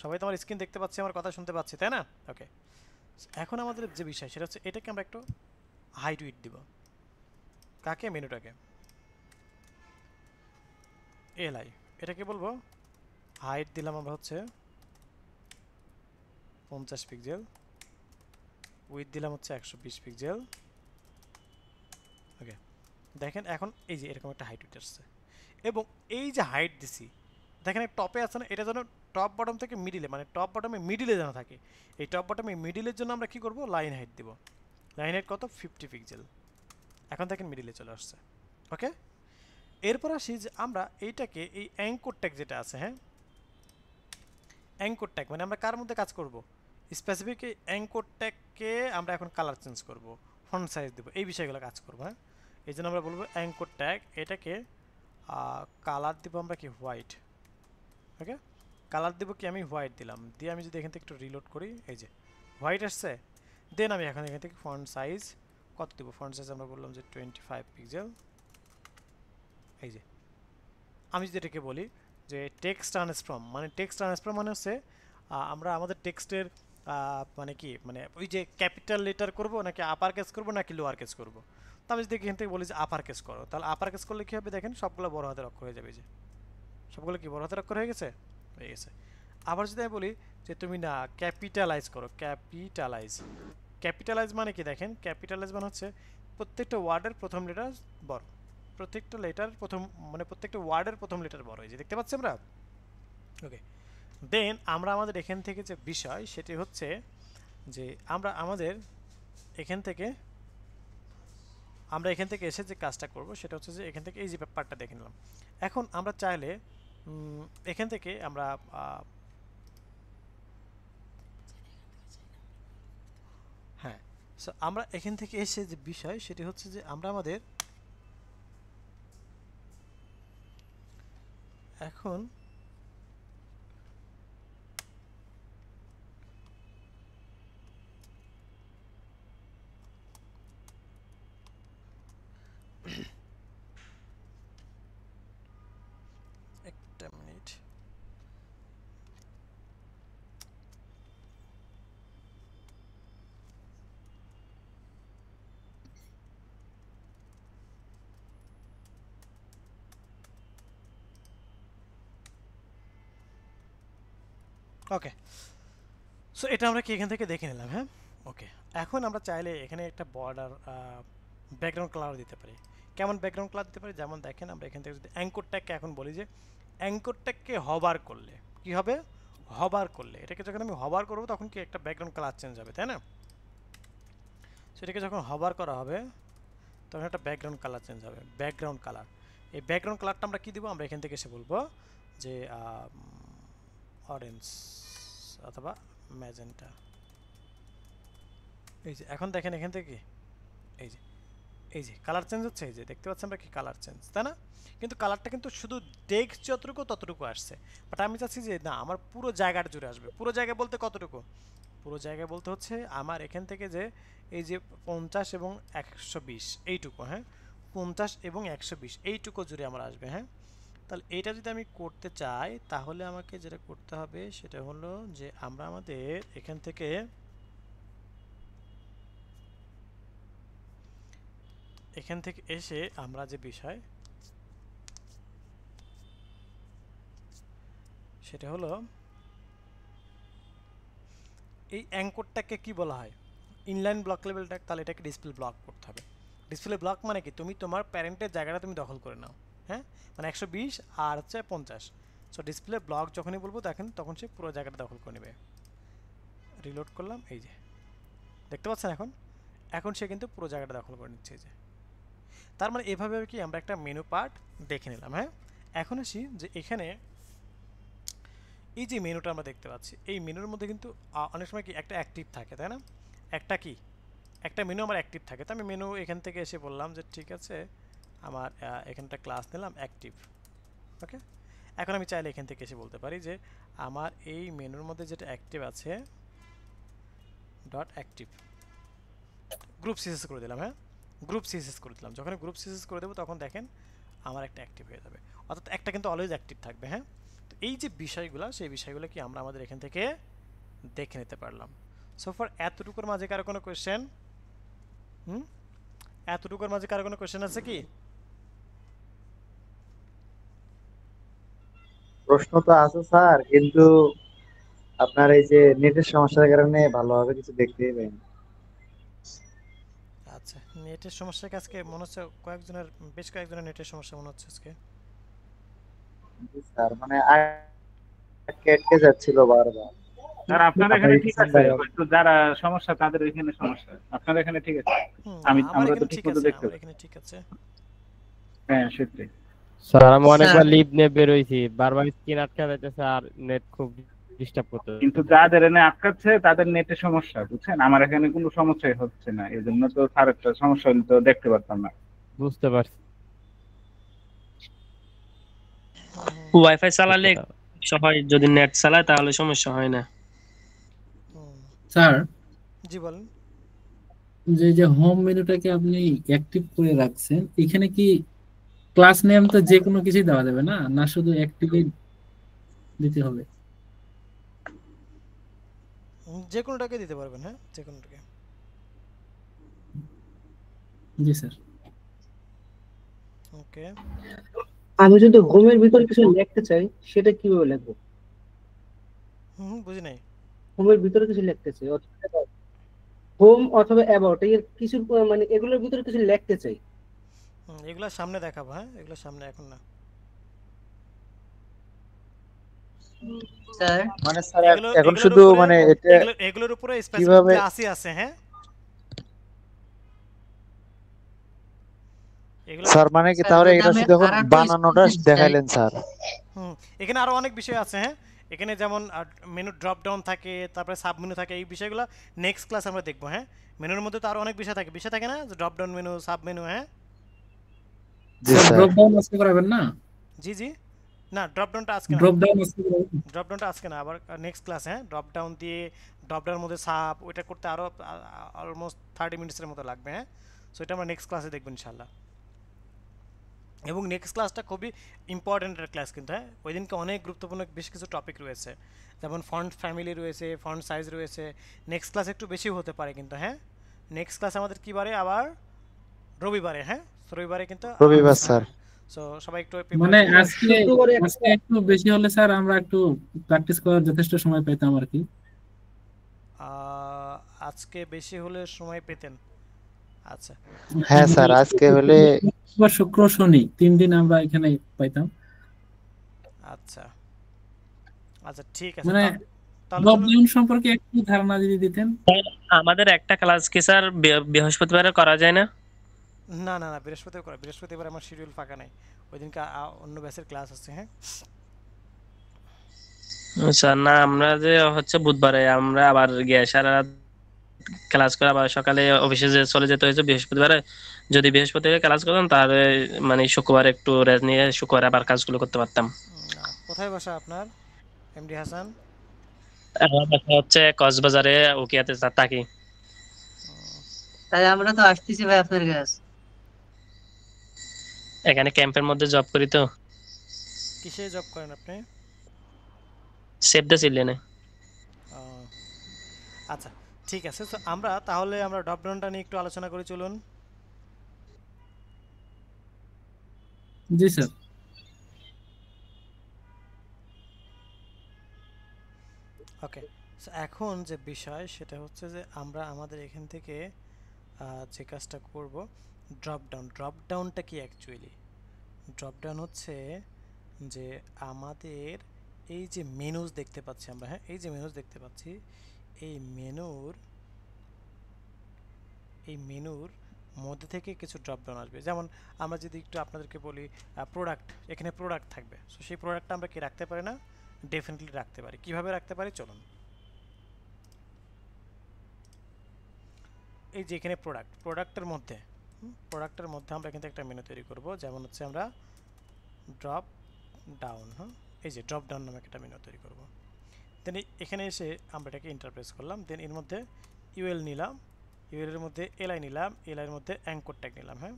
সবাই তো আমার স্ক্রিন দেখতে পাচ্ছি আমার কথা শুনতে পাচ্ছি তাই না ওকে এখন আমাদের যে বিষয় সেটা হচ্ছে এটাকে আমরা একটু হাইট উইডথ দিব কাকে মেনুটাকে এলআই এটাকে বলবো হাইট দিলাম আমরা হচ্ছে 50 পিক্সেল উইথ দিলাম হচ্ছে 120 পিক্সেল ওকে দেখেন এখন এই যে এরকম একটা হাইট উইথ আসছে এবং এই যে হাইট দিছি দেখেন টপে আছে না এটা যেন টপ বটম থেকে মিডিলে মানে টপ বটমে মিডিলে যেন থাকে এই টপ বটমে মিডিলের জন্য আমরা কি করব লাইন হাইট দেব লাইন হাইট কত 50 পিক্সেল এখন দেখেন মিডিলে চলে আসছে ওকে এরপর আসি যে আমরা এইটাকে এই অ্যাঙ্কর ট্যাগ যেটা আছে হ্যাঁ অ্যাঙ্কর ট্যাগ মানে আমরা কার মধ্যে কাজ করব স্পেসিফিক এই অ্যাঙ্কর ট্যাগকে আমরা এখন কালার চেঞ্জ করব ফন্ট সাইজ দেব এই বিষয়গুলো কাজ করব হ্যাঁ এই জন্য আমরা বলবো অ্যাঙ্কর ট্যাগ এটাকে কালার দেব আমরা কি হোয়াইট ওকে কালার দেব কি আমি হোয়াইট দিলাম দিয়ে আমি যদি এখান থেকে একটু রিলোড করি এই যে হোয়াইট আসছে দেন আমি এখন এখান থেকে ফন্ট সাইজ কত দেব ফন্ট সাইজ আমরা বললাম যে 25 পিক্সেল এই যে আমি যেটাকে বলি যে টেক্সট ট্রান্সফর্ম মানে টেক্সট ট্রান্সফর্ম মানে হচ্ছে আমরা আমাদের টেক্সটের মানে কি মানে ওই যে ক্যাপিটাল লেটার করব নাকি আপার কেস করব নাকি লোয়ার কেস করব তো আমি যদি এখান থেকে বলি যে আপার কেস করো তাহলে আপার কেস করলে কি হবে দেখেন সবগুলো বড় হাতের অক্ষর হয়ে যাবে যে সবগুলো কি বড় হাতের অক্ষর হয়ে গেছে আবার যদি আমি বলি যে তুমি না ক্যাপিটালাইজ করো ক্যাপিটালাইজ ক্যাপিটালাইজ মানে কি দেখেন ক্যাপিটালাইজ মানে হচ্ছে প্রত্যেকটা ওয়ার্ডের প্রথম লেটার বড় প্রত্যেকটা লেটার প্রথম মানে প্রত্যেকটা ওয়ার্ডের প্রথম লেটার বড় হয়ে যায় দেখতে পাচ্ছি আমরা ওকে দেন আমরা আমাদের এখান থেকে যে বিষয় সেটি হচ্ছে যে আমরা আমাদের এখান থেকে এসে যে কাজটা করব সেটা হচ্ছে যে এখান থেকে এই যে ব্যাপারটা দেখে নিলাম এখন আমরা চাইলে এখান থেকে আমরা হ্যাঁ সো আমরা এখান থেকে এসে যে বিষয় সেটি হচ্ছে যে আমরা আমাদের এখন ওকে সো এটা আমরা কি এখান থেকে দেখে নিলাম হ্যাঁ ওকে এখন আমরা চাইলে এখানে একটা বর্ডার ব্যাকগ্রাউন্ড কালার দিতে পারি কেমন ব্যাকগ্রাউন্ড কালার দিতে পারি যেমন দেখেন আমরা এখান থেকে যদি অ্যাঙ্কর ট্যাগকে এখন বলি যে অ্যাঙ্কর ট্যাগকে হবার করলে কি হবে হবার করলে এটাকে যখন আমি হবার করব তখন কি একটা ব্যাকগ্রাউন্ড কালার চেঞ্জ হবে তাই না সেটাকে যখন হবার করা হবে তখন একটা ব্যাকগ্রাউন্ড কালার চেঞ্জ হবে ব্যাকগ্রাউন্ড কালার এই ব্যাকগ্রাউন্ড কালারটা আমরা কী দেবো আমরা এখান থেকে এসে বলবো যে অরেঞ্জ অথবা ম্যাজেন্টা এই যে এখন দেখেন এখান থেকে এই যে কালার চেঞ্জ হচ্ছে এই যে দেখতে পাচ্ছি আমরা কি কালার চেঞ্জ তাই না কিন্তু কালারটা কিন্তু শুধু টেক্সট যতটুকু ততটুকু আসছে বাট আমি চাচ্ছি যে না আমার পুরো জায়গাটা জুড়ে আসবে পুরো জায়গা বলতে কতটুকু পুরো জায়গা বলতে হচ্ছে আমার এখান থেকে যে এই যে 50 এবং 120 এইটুকু হ্যাঁ 50 এবং 120 এইটুকু জুড়ে আমার আসবে হ্যাঁ তাহলে এটা যদি আমি করতে চাই তাহলে আমাকে যেটা করতে হবে সেটা হলো যে আমরা আমাদের এখান থেকে এসে আমরা যে বিষয় সেটা হলো এই অ্যাঙ্করটাকে কি বলা হয় ইনলাইন ব্লক লেভেলটা তাহলে এটাকে ডিসপ্লে ব্লক করতে হবে ডিসপ্লে ব্লক মানে কি তুমি তোমার প্যারেন্টের জায়গাটা তুমি দখল করে নাও হ্যাঁ মানে 120 আর হচ্ছে 50 সো ডিসপ্লে ব্লক যখনই বলবো দেখেন তখন সে পুরো জায়গাটা দখল করে নেবে রিলোড করলাম এই যে দেখতে পাচ্ছেন এখন সে কিন্তু পুরো জায়গাটা দখল করে নিচ্ছে যে তার মানে এভাবে কি আমরা একটা মেনু পার্ট দেখে নিলাম হ্যাঁ এখন আসি যে এখানে এই যে মেনুটা আমরা দেখতে পাচ্ছি এই মেনুর মধ্যে কিন্তু অনেক সময় কি একটা অ্যাক্টিভ থাকে তাই না একটা মেনু আমার অ্যাক্টিভ থাকে তো আমি মেনু এখান থেকে এসে বললাম যে ঠিক আছে আমার এখানটা ক্লাস নিলাম অ্যাক্টিভ ওকে এখন আমি চাইলে এখান থেকে এসে বলতে পারি যে আমার এই মেনুর মধ্যে যেটা অ্যাক্টিভ আছে ডট অ্যাক্টিভ গ্রুপ সিসেস করে দিলাম হ্যাঁ গ্রুপ সিসেস করে দিলাম যখন গ্রুপ সিসেস করে দেবো তখন দেখেন আমার একটা অ্যাক্টিভ হয়ে যাবে অর্থাৎ একটা কিন্তু অলওয়েজ অ্যাক্টিভ থাকবে হ্যাঁ তো এই যে বিষয়গুলো সেই বিষয়গুলো কি আমরা আমাদের এখান থেকে দেখে নিতে পারলাম সো ফর এতটুকুর মাঝে কারো কোনো কোয়েশ্চেন এতটুকুর মাঝে কারো কোনো কোয়েশ্চেন আছে কি প্রশ্ন তো আছে স্যার কিন্তু আপনার এই যে নেটের সমস্যার কারণে ভালোভাবে কিছু দেখতেই পাই না আচ্ছা নেটের সমস্যা আজকে মনে হচ্ছে কয়েকজনের বেশ কয়েকজনের নেটের সমস্যা মনে হচ্ছে আজকে স্যার মানে আটকে যাচ্ছিল বারবার স্যার আপনারা এখানে ঠিক আছে তো যারা সমস্যা তাদের এখানে সমস্যা আপনারা এখানে ঠিক আছে আমরা তো ঠিক মতো দেখতে এখানে ঠিক আছে হ্যাঁ সেটাই স্যার আমি অনেকবার লিভ নিয়ে বের হইছি বারবার স্ক্রিন আটকে যাচ্ছে আর নেট খুব ডিস্টার্ব করতে কিন্তু যাদের এখানে আটকাচ্ছে তাদের নেটে সমস্যা বুঝছেন আমার এখানে কোনো সমস্যাই হচ্ছে না এজন্য তো আরেকটা সমস্যা তো দেখতে পারতাম না বুঝতে পারছি ওয়াইফাই চালালে সবাই যদি নেট চালায় তাহলে সমস্যা হয় না স্যার জি বলেন যে যে হোম মেনুটাকে আপনি অ্যাক্টিভ করে রাখছেন, এখানে কি ক্লাস নেম তো যে কোনো কিছু দেওয়া যাবে না, না শুধু অ্যাক্টিভই দিতে হবে? যে কোনোটাকে দিতে পারবেন। হ্যাঁ, যে কোনোটাকে। জি স্যার। ওকে, আমি যদি হোমের ভিতর কিছু লিখতে চাই সেটা কিভাবে লিখব? বুঝি নাই। হোমের ভিতরে কিছু লিখতে চাই অথবা হোম অথবা অ্যাবাউট এর কিছু, মানে এগুলোর ভিতরে কিছু লিখতে চাই। এগুলো সামনে দেখাবো। হ্যাঁ, এগুলো সামনে এখন না স্যার, মানে স্যার এখন শুধু মানে এটা এগুলোর উপরে স্পেসিফিক ক্লাসই আছে। হ্যাঁ স্যার, মানে কি তাহলে এটা শুধু এখন বানানোটা দেখাইলেন স্যার। এখানে আরো অনেক বিষয় আছে। হ্যাঁ, এখানে যেমন মেনু ড্রপ ডাউন থাকে, তারপরে সাব মেনু থাকে, এই বিষয়গুলো নেক্সট ক্লাস আমরা দেখব। হ্যাঁ, মেনুর মধ্যে তো আরো অনেক বিষয় থাকে, বিষয় থাকে না, drop down menu, sub menu. হ্যাঁ জি স্যার, ড্রপ ডাউন আজকে করাবেন না? জি জি, না ড্রপ ডাউনটা আজকে না, ড্রপ ডাউনটা আজকে না, আবার নেক্সট ক্লাস। হ্যাঁ, ড্রপ ডাউন দিয়ে ড্রপ ডাউনের মধ্যে সাব, ওটা করতে আরো অলমোস্ট 30 মিনিটস এর মতো লাগবে। হ্যাঁ, সো এটা আমরা নেক্সট ক্লাসে দেখব ইনশাআল্লাহ। এবং নেক্সট ক্লাসটা খুবই ইম্পর্টেন্ট একটা ক্লাস কিন্তু। হ্যাঁ, ওই দিনকে অনেক গুরুত্বপূর্ণ বেশ কিছু টপিক রয়েছে, যেমন ফন্ট ফ্যামিলি রয়েছে, ফন্ট সাইজ রয়েছে। নেক্সট ক্লাস একটু বেশি হতে পারে কিন্তু। হ্যাঁ, নেক্সট ক্লাস আমাদের কী বারে? আবার রবিবারে। হ্যাঁ, রবিবারে কিন্তু, রবিবার স্যার। সো সবাই একটু, মানে আজকে একটু বেশি হলে স্যার আমরা একটু প্র্যাকটিস করার যথেষ্ট সময় পেতাম আর কি। আজকে বেশি হলে সময় পেতেন? আচ্ছা হ্যাঁ স্যার, আজকে হলে শুক্র শনি 3 দিন আমরা এখানে পাইতাম। আচ্ছা আচ্ছা ঠিক আছে, মানে প্রবলেম সম্পর্কে একটু ধারণা যদি দিতেন। আমাদের একটা ক্লাস কি স্যার বৃহস্পতিবারে করা যায় না? না না না, বৃহস্পতিবার আমার শিডিউল ফাঁকা নাই, ওই দিনকে অন্য ব্যাচের ক্লাস আছে। হ্যাঁ স্যার, না আমরা যে হচ্ছে বুধবারে আমরা আবার গিয়ে সারা ক্লাস করে আবার সকালে অফিসে চলে যেতে হয়েছে বৃহস্পতিবারে। যদি বৃহস্পতিবারে ক্লাস করতাম তাহলে মানে শুক্রবার একটু রেস্ট নিয়ে শুক্রবার আবার কাজগুলো করতে পারতাম। কোথায় বাসা আপনার এমডি হাসান? আমার বাসা হচ্ছে কক্সবাজারে ওকিয়াতে স্যার থাকি। তাহলে আমরা তো আসতেছি ভাই আপনার কাছে, এখানে ক্যাম্পের মধ্যে জব করি তো। কিসে জব করেন আপনি? Save the Children. আচ্ছা ঠিক আছে, তো আমরা তাহলে আমরা ড্রপ ডাউনটা নিয়ে একটু আলোচনা করে চলুন। জি স্যার। ওকে, এখন যে বিষয় সেটা হচ্ছে যে আমরা আমাদের এখান থেকে যে কাজটা করব ড্রপ ডাউন। ড্রপ ডাউনটা কি অ্যাকচুয়ালি? ড্রপ ডাউন হচ্ছে যে আমাদের এই যে মেনুজ দেখতে পাচ্ছি আমরা। হ্যাঁ, এই যে মেনুজ দেখতে পাচ্ছি, এই মেনুর মধ্যে থেকে কিছু ড্রপ ডাউন আসবে। যেমন আমরা যদি একটু আপনাদেরকে বলি প্রোডাক্ট, এখানে প্রোডাক্ট থাকবে। সো সেই প্রোডাক্টটা আমরা কি রাখতে পারি না? ডেফিনেটলি রাখতে পারি। কিভাবে রাখতে পারি চলুন। এই যে এখানে প্রোডাক্টের মধ্যে আমরা কিন্তু একটা মেনু তৈরি করব। যেমন হচ্ছে আমরা ড্রপ ডাউন, হ্যাঁ এই যে ড্রপ ডাউন নামে একটা মেনু তৈরি করব। দেন এখানে এসে আমরা এটাকে ইন্টারপ্রেস করলাম, দেন এর মধ্যে ইউএল নিলাম, ইউএলের মধ্যে এলআই নিলাম, এলআইয়ের মধ্যে অ্যাঙ্কর ট্যাগ নিলাম। হ্যাঁ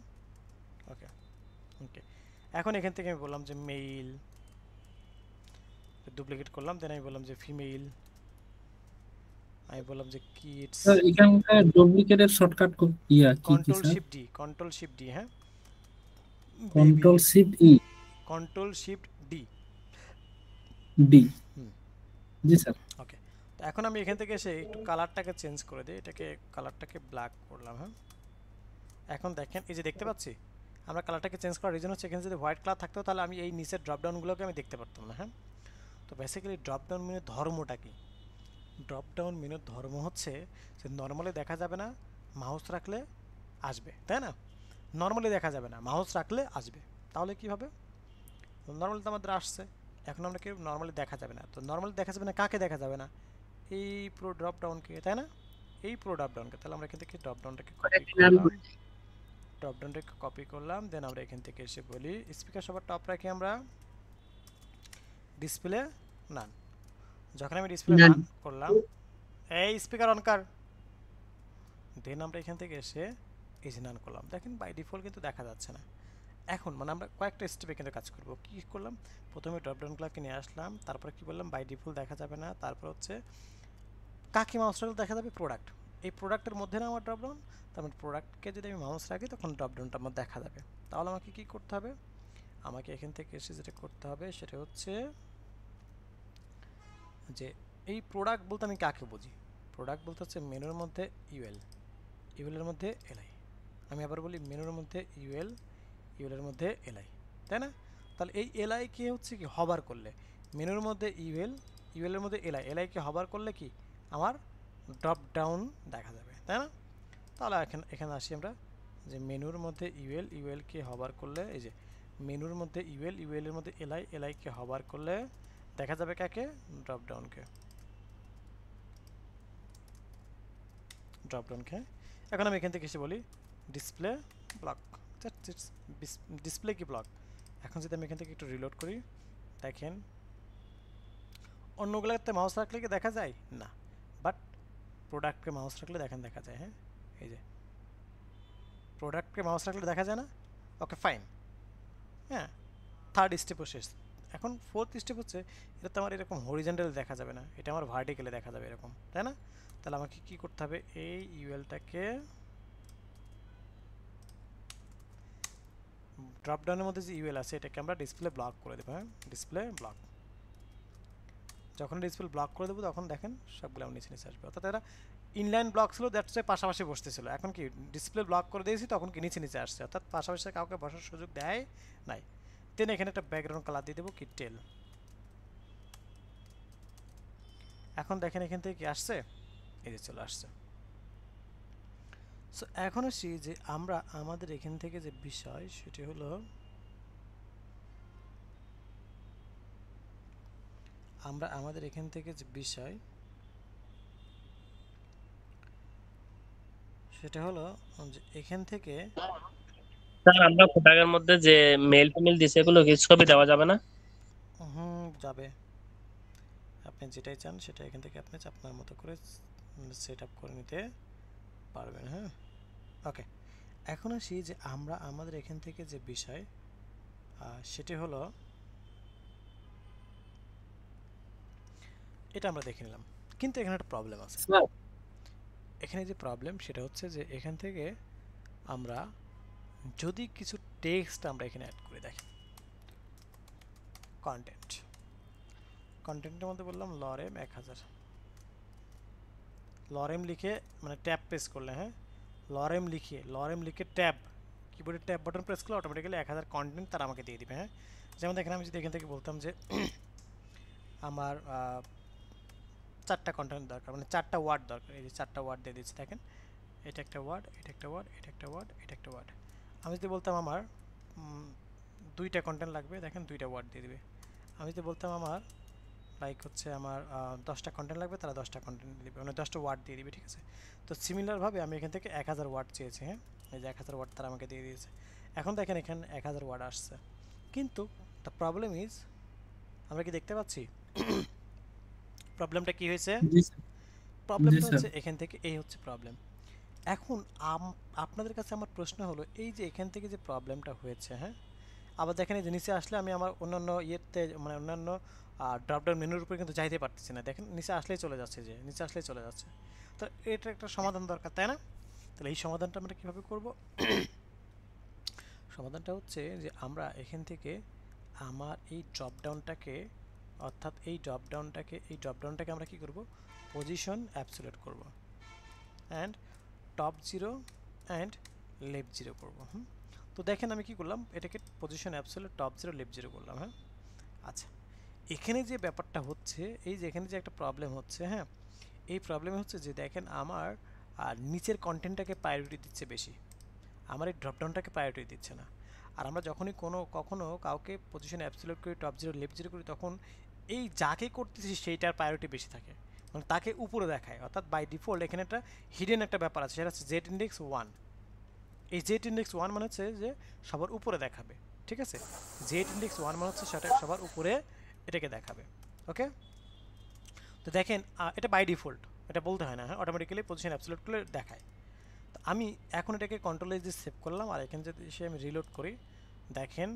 ওকে ওকে, এখন এখান থেকে আমি বললাম যে মেইল, ডুপ্লিকেট করলাম, দেন আমি বললাম যে ফিমেল, আমি বললাম যে কিডস। স্যার এখানটা ডুপ্লিকেটের শর্টকাট কোড কি আছে? Control shift D. হ্যাঁ কন্ট্রোল শিফট ডি। জি স্যার ওকে, তো এখন আমি এখান থেকে এসে একটু কালারটাকে চেঞ্জ করে দিই, এটাকে কালারটাকে ব্ল্যাক করলাম। হ্যাঁ, এখন দেখেন এই যে দেখতে পাচ্ছি আমরা কালারটাকে চেঞ্জ করার রিজন হচ্ছে এখানে যদি হোয়াইট কালার থাকতো তাহলে আমি এই নিচের ড্রপডাউনগুলোকে আমি দেখতে পারতাম না। হ্যাঁ, তো বেসিক্যালি ড্রপডাউন মেনুর ধর্মটা কি? ড্রপডাউন মেনুর ধর্ম হচ্ছে যে নর্মালি দেখা যাবে না, মাউস রাখলে আসবে, তাই না? নর্মালি দেখা যাবে না, মাউস রাখলে আসবে। তাহলে কী হবে? নর্মালি তো আমাদের আসছে, এখন আমরা কি নর্মালি দেখা যাবে না? তো নর্মালি দেখা যাবে না কাকে দেখা যাবে না? এই পুরো ড্রপ ডাউনকে, তাই না? এই পুরো ড্রপ ডাউনকে। তাহলে আমরা এখান থেকে ড্রপ ডাউনটাকে কপি করলাম, দেন আমরা এখান থেকে এসে বলি স্পিকার সবার টপ রাখি আমরা, ডিসপ্লে নান। যখন আমি ডিসপ্লে নান করলাম, এই স্পিকার অন কর, দেন আমরা এখান থেকে এসে এই যে নান করলাম, দেখেন বাই ডিফল্ট কিন্তু দেখা যাচ্ছে না। এখন মানে আমরা কয়েকটা স্টেপে কিন্তু কাজ করব। কি করলাম, প্রথমে ড্রপডাউনগুলোকে নিয়ে আসলাম, তারপরে কি বললাম বাই ডিফল্ট দেখা যাবে না, তারপর হচ্ছে কাকি মাউসটা দেখা যাবে প্রোডাক্ট, এই প্রোডাক্টের মধ্যে না আমার ড্রপডাউন, তারপর প্রোডাক্টকে যদি আমি মাউস রাখি তখন ড্রপডাউনটা আমার দেখা যাবে। তাহলে আমাকে কি করতে হবে, আমাকে এখান থেকে এসে যেটা করতে হবে সেটা হচ্ছে যে এই প্রোডাক্ট বলতে আমি কাকে বুঝি, প্রোডাক্ট বলতে হচ্ছে মেনুর মধ্যে ইউএল, ইউএলের মধ্যে এলআই, আমি আবার বলি মেনুর মধ্যে ইউএল, ইউএলের মধ্যে এলআই, তাই না? তাহলে এই এলআই কি হচ্ছে কি হবার করলে মেনুর মধ্যে ইউএল, ইউএলের মধ্যে এলআই, এলআই কি হবার করলে কি আমার ড্রপ ডাউন দেখা যাবে, তাই না? তাহলে এখানে আসি আমরা যে মেনুর মধ্যে ইউএল, ইউএলকে হবার করলে এই যে মেনুর মধ্যে ইউএল, ইউএলের মধ্যে এলআই, এলআইকে হবার করলে দেখা যাবে কাকে, ড্রপ ডাউনকে, ড্রপডাউনকে। এখন আমি এখান থেকে এসে বলি ডিসপ্লে ব্লক, ডিসপ্লে কি ব্লক। এখন যদি আমি এখান থেকে একটু রিলোড করি, দেখেন অন্যগুলোতে মাউস রাখলে কি দেখা যায় না, বাট প্রোডাক্টকে মাউস রাখলে দেখেন দেখা যায়। হ্যাঁ, এই যে প্রোডাক্টকে মাউস রাখলে দেখা যায় না, ওকে ফাইন। হ্যাঁ, থার্ড স্টেপও শেষ। এখন ফোর্থ স্টেপ হচ্ছে এটা তো আমার এরকম হরিজেন্টালি দেখা যাবে না, এটা আমার ভার্টিক্যালে দেখা যাবে এরকম, তাই না? তাহলে আমাকে কি করতে হবে, এই ইউএলটাকে ড্রপডাউনের মধ্যে যে ইউএল আছে এটাকে আমরা ডিসপ্লে ব্লক করে দেবো। হ্যাঁ, ডিসপ্লে ব্লক। যখন ডিসপ্লে ব্লক করে দেবো তখন দেখেন সবগুলো আমি নিচে নিচে আসবে, অর্থাৎ এটা ইনলাইন ব্লক ছিল দ্যাটস ওয়াই পাশাপাশি বসতেছিল, এখন কি ডিসপ্লে ব্লক করে দিয়েছি তখন কি নিচে নিচে আসছে, অর্থাৎ পাশাপাশি কাউকে বসার সুযোগ দেয় নাই। দেন এখানে একটা ব্যাকগ্রাউন্ড কালার দিয়ে দেবো কি টেল। এখন দেখেন এখান থেকে কি আসছে, এই যে চলে আসছে। সো এখন আসি যে আমরা আমাদের এখান থেকে যে বিষয় সেটি হলো যে এখান থেকে স্যার আমরা প্রোডাক্টের মধ্যে যে মেল ফিমেল দিছে এগুলো কি ছবি দেওয়া যাবে না? যাবে, আপনি যেটাই চান সেটা এখান থেকে আপনি আপনার মতো করে সেট আপ করে নিতে পারবেন। হ্যাঁ, ওকে। এখন আসি যে আমরা আমাদের এখান থেকে যে বিষয় সেটি হলো, এটা আমরা দেখে নিলাম, কিন্তু এখানে একটা প্রবলেম আছে। এখানে যে প্রবলেম সেটা হচ্ছে যে এখান থেকে আমরা যদি কিছু টেক্সট আমরা এখানে অ্যাড করে দেখি, কন্টেন্টের মধ্যে বললাম লরেম 1000, লরেম লিখে মানে ট্যাব প্রেস করলে, হ্যাঁ লরেম লিখে ট্যাব কিবোর্ডে ট্যাব বাটন প্রেস করলে অটোমেটিক্যালি 1000 কন্টেন্ট তারা আমাকে দিয়ে দিবে। হ্যাঁ, যেমন দেখেন আমি যদি এখান থেকে বলতাম যে আমার 4টা কন্টেন্ট দরকার, মানে 4টা ওয়ার্ড দরকার, এই যে 4টা ওয়ার্ড দিয়ে দিচ্ছি। দেখেন এটা একটা ওয়ার্ড, এটা একটা ওয়ার্ড, এটা একটা ওয়ার্ড, এটা একটা ওয়ার্ড। আমি যদি বলতাম আমার 2টা কন্টেন্ট লাগবে, দেখেন 2টা ওয়ার্ড দিয়ে দিবে। আমি যদি বলতাম আমার লাইক হচ্ছে আমার 10টা কন্টেন্ট লাগবে, তারা 10টা কন্টেন্ট দিবে, মানে 10টা ওয়ার্ড দিয়ে দিবে, ঠিক আছে? তো সিমিলারভাবে আমি এখান থেকে 1000 ওয়ার্ড চেয়েছি। হ্যাঁ, এই যে 1000 ওয়ার্ড তারা আমাকে দিয়ে দিয়েছে। এখন দেখেন এখানে 1000 ওয়ার্ড আসছে, কিন্তু দ্য প্রবলেম ইজ, আমরা কি দেখতে পাচ্ছি প্রবলেমটা কি হয়েছে? প্রবলেমটা হচ্ছে এখান থেকে, এই হচ্ছে প্রবলেম। এখন আপনাদের কাছে আমার প্রশ্ন হলো, এই যে এখান থেকে যে প্রবলেমটা হয়েছে, হ্যাঁ আবার দেখেন এই যে নিচে আসলে আমি আমার অন্যান্য ইয়েতে মানে অন্যান্য ড্রপডাউন মেনুর উপরে কিন্তু যাইতে পারতেছি না, দেখেন নিচে আসলেই চলে যাচ্ছে, যে নিচে আসলেই চলে যাচ্ছে। তো এটা একটা সমাধান দরকার, তাই না? তাহলে এই সমাধানটা আমরা কীভাবে করব? সমাধানটা হচ্ছে যে আমরা এখান থেকে আমার এই ড্রপডাউনটাকে, অর্থাৎ এই ড্রপডাউনটাকে আমরা কি করব, পজিশন অ্যাবসোলিউট করব অ্যান্ড টপ 0 অ্যান্ড লেফট 0 করব। তো দেখেন আমি কি করলাম, এটাকে পজিশন অ্যাবসোলিউট টপ 0 লেফট 0 করলাম। হ্যাঁ, আচ্ছা এখানে যে ব্যাপারটা হচ্ছে, এই যে এখানে যে একটা প্রবলেম হচ্ছে, হ্যাঁ এই প্রবলেম হচ্ছে যে দেখেন আমার নিচের কন্টেন্টটাকে প্রায়োরিটি দিচ্ছে বেশি, আমার এই ড্রপডাউনটাকে প্রায়োরিটি দিচ্ছে না। আর আমরা যখনই কখনো কাউকে পজিশন অ্যাবসোলিউট করি, টপ 0 লেফট 0 করি, তখন এই যাকে করতেছি সেইটার প্রায়োরিটি বেশি থাকে, মানে তাকে উপরে দেখায়। অর্থাৎ বাই ডিফল্ট এখানে একটা হিডেন একটা ব্যাপার আছে, সেটা হচ্ছে জেড ইন্ডেক্স 1। এই জেড ইন্ডেক্স 1 মানে হচ্ছে যে সবার উপরে দেখাবে, ঠিক আছে? জেড ইন্ডেক্স 1 মানে হচ্ছে সেটা সবার উপরে এটাকে দেখাবে। ওকে, তো দেখেন এটা বাই ডিফল্ট, এটা বলতে হয় না, হ্যাঁ অটোমেটিক্যালি পজিশন অ্যাবসোলিউট করে দেখায়। আমি এখন এটাকে কন্ট্রোলে যে সেভ করলাম আর এখানে যদি এসে আমি রিলোড করি দেখেন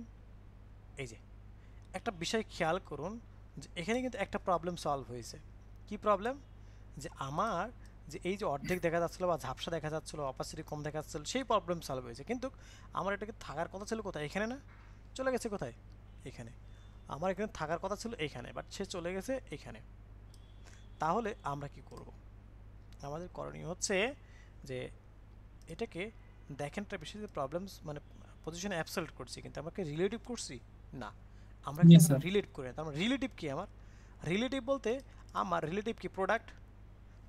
এই যে একটা বিষয় খেয়াল করুন যে এখানে কিন্তু একটা প্রবলেম সলভ হয়েছে। কি প্রবলেম? যে আমার যে এই যে অর্ধেক দেখা যাচ্ছিলো বা ঝাপসা দেখা যাচ্ছিলো অপাসিটি কম দেখা যাচ্ছিলো সেই প্রবলেম সলভ হয়েছে, কিন্তু আমার এটাকে থাকার কথা ছিল কোথায়? এখানে না, চলে গেছে কোথায়? এখানে। আমার এখানে থাকার কথা ছিল এখানে, বাট সে চলে গেছে এখানে। তাহলে আমরা কি করব? আমাদের করণীয় হচ্ছে যে এটাকে দেখেন একটা বেশি যে প্রবলেমস মানে পজিশনে অ্যাবসল্ট করছি কিন্তু আমাকে রিলেটিভ করছি না, আমরা রিলেট করি না। তার রিলেটিভ কি? আমার রিলেটিভ বলতে আমার রিলেটিভ কি? প্রোডাক্ট।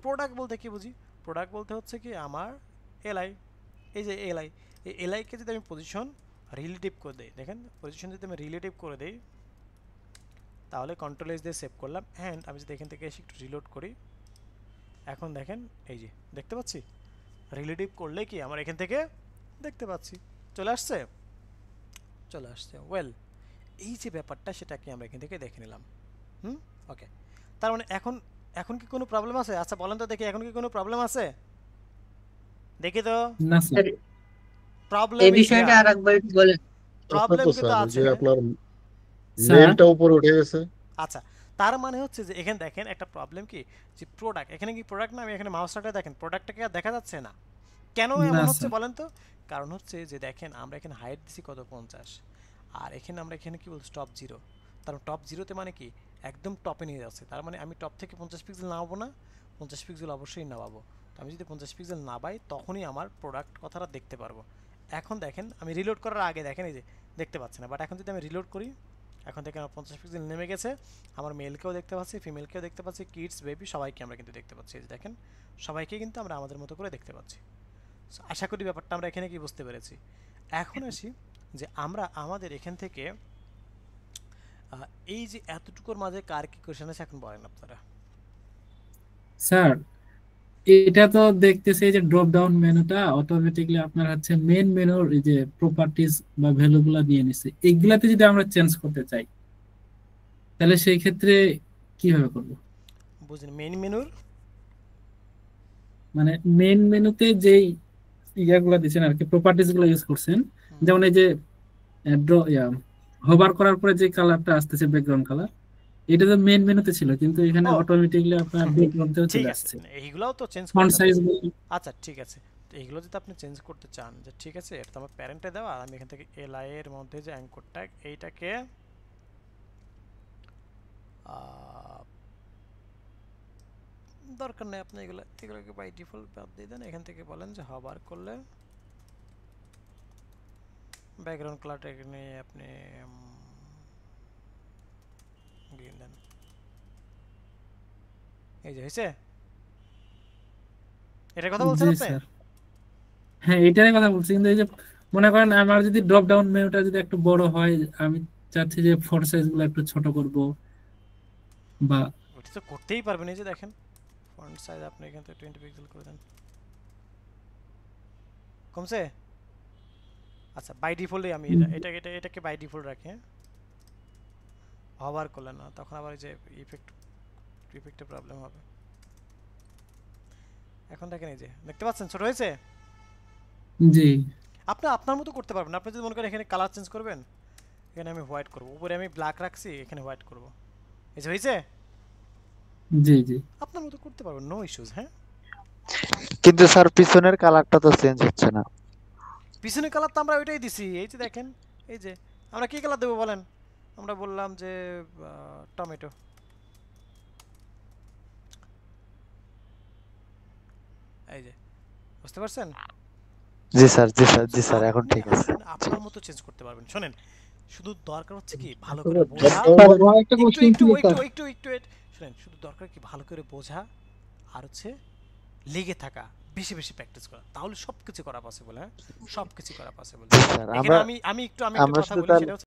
প্রোডাক্ট বলতে কি বুঝি? প্রোডাক্ট বলতে হচ্ছে কি আমার এলআই, এই যে এলআই, এই এলআইকে যদি আমি পজিশন রিলেটিভ করে দিই, দেখেন পজিশন যদি আমি রিলেটিভ করে দিই তাহলে কন্ট্রোল এস দিয়ে সেভ করলাম অ্যান্ড আমি যদি এখান থেকে এসে একটু রিলোড করি এখন দেখেন এই যে দেখতে পাচ্ছি রিলেটিভ করলে কি আমার এখান থেকে দেখতে পাচ্ছি চলে আসছে, চলে আসছে। ওয়েল এই যে ব্যাপারটা সেটাকে আমরা এখান থেকে দেখে নিলাম। ওকে, তার মানে এখন এখন কি কোনো প্রবলেম আছে? আচ্ছা বলেন তো দেখি এখন কি কোনো প্রবলেম আছে? দেখি তো না স্যার, প্রবলেম এই বিষয়টা আরেকবার বলেন। প্রবলেম কিন্তু আছে যে আপনার মেলটা উপরে উঠে গেছে। আচ্ছা তার মানে হচ্ছে যে এখানে দেখেন একটা প্রবলেম কি যে প্রোডাক্ট, এখানে কি প্রোডাক্ট না, আমি এখানে মাউসটা দেখেন প্রোডাক্টটাকে আর দেখা যাচ্ছে না। কেন এমন হচ্ছে বলেন তো? কারণ হচ্ছে যে দেখেন আমরা এখানে হাইট দিছি কত 50 আর এখানে আমরা এখানে কি বলছি টপ 0। তার টপ 0তে মানে কি একদম টপে নিয়ে যাচ্ছে, তার মানে আমি টপ থেকে 50 পিক্সেল নামাবো না, 50 পিক্সেল অবশ্যই নামাবো। তো আমি যদি 50 পিক্সেল নামাই তখনই আমার প্রোডাক্ট কথাটা দেখতে পারবো। এখন দেখেন আমি রিলোড করার আগে দেখেন এই যে দেখতে পাচ্ছি না, বাট এখন যদি আমি রিলোড করি এখন থেকে আমার 50 পিক্সেল নেমে গেছে, আমার মেলকেও দেখতে পাচ্ছি, ফিমেলকেও দেখতে পাচ্ছি, কিডস বেবি সবাইকে আমরা কিন্তু দেখতে পাচ্ছি। এই যে দেখেন সবাইকে কিন্তু আমরা আমাদের মতো করে দেখতে পাচ্ছি। আশা করি ব্যাপারটা আমরা এখানে কি বুঝতে পেরেছি। এখন আসি যে আমরা আমাদের এখান থেকে এই যে এতটুকুর মাঝে কার কি কোশ্চেন আছে এখন বলেন আপনারা। স্যার এটা তো দেখতেছি যে ড্রপ ডাউন মেনুটা অটোমেটিক্যালি আপনার হচ্ছে মেইন মেনুর এই যে প্রপার্টিজ বা ভ্যালুগুলো দিয়ে নিছে, এইগুলাতে যদি আমরা চেঞ্জ করতে চাই তাহলে সেই ক্ষেত্রে কিভাবে করব? বুঝেন মেইন মেনুর মানে মেইন মেনুতে যেই ইয়াগুলো দিয়েছেন আর কি প্রপার্টিজগুলো ইউজ করছেন, যেমন এই যে হোভার করার পরে যে কালারটা আসতেছে ব্যাকগ্রাউন্ড কালার, এটা তো মেইন মেনুতে ছিল কিন্তু এখানে অটোমেটিক্যালি আপনার ব্যাকগ্রাউন্ডেও চলে আসছে। এইগুলাও তো চেঞ্জ ফন্ট সাইজ। আচ্ছা ঠিক আছে, তো এইগুলো যদি আপনি চেঞ্জ করতে চান যে ঠিক আছে এটা আমার প্যারেন্টে দাও আর আমি এখান থেকে এলআই এর মধ্যে যে অ্যাঙ্কর ট্যাগ এইটাকে দরকার নেই, আপনি এগুলো এগুলোকে বাই ডিফল্ট বাদ দিয়ে দেন। এখান থেকে বলেন যে হোভার করলে ব্যাকগ্রাউন্ড কালারটা এখানে আপনি গ্রিন দেন, এই যে হয়েছে। এটার কথা বলছেন আপনি? হ্যাঁ এটারই কথা বলছি, কিন্তু এই যে মনে করেন আমার যদি ড্রপ ডাউন মেনুটা যদি একটু বড় হয়, আমি চাচ্ছি যে ফন্ট সাইজগুলো একটু ছোট করব বা ওটা তো করতেই পারবেন। এই যে দেখেন ফন্ট সাইজ আপনি এখান থেকে 20 পিক্সেল করে দেন, কমছে। আচ্ছা বাই ডিফল্টই আমি এটা এটা এটাকে বাই ডিফল্ট রাখি, হবার করলে না, তখন আবার এই যে ইফেক্টে প্রবলেম হবে। এখন দেখেন এই যে দেখতে পাচ্ছেন ছোট হয়েছে। জি আপনি আপনার মতো করতে পারবেন। আপনি যদি মনে করেন এখানে কালার চেঞ্জ করবেন, এখানে আমি হোয়াইট করব, উপরে আমি ব্ল্যাক রাখছি এখানে হোয়াইট করব, এই যে হয়েছে। জি জি আপনার মতো করতে পারবেন, নো ইস্যুস। হ্যাঁ কিন্তু স্যার পিছনের কালারটা তো চেঞ্জ হচ্ছে না। পিছনের কালার তো আমরা ওইটাই দিছি, এই যে দেখেন এই যে আমরা কি কালার দেবো বলেন? আমরা বললাম যে টমেটো, এই যে বুঝতে পারছেন? জি স্যার, জি স্যার, জি স্যার এখন ঠিক আছে, আপনার মতো চেঞ্জ করতে পারবেন। শুনেন শুধু দরকার হচ্ছে কি ভালো করে বোঝা, একটু শুনেন শুধু দরকার কি ভালো করে বোঝা আর হচ্ছে লেগে থাকা, বেশি বেশি প্র্যাকটিস করা, তাহলে সবকিছু করা পসিবল। হ্যাঁ সবকিছু করা পসিবল। আমি একটু কথা বলি,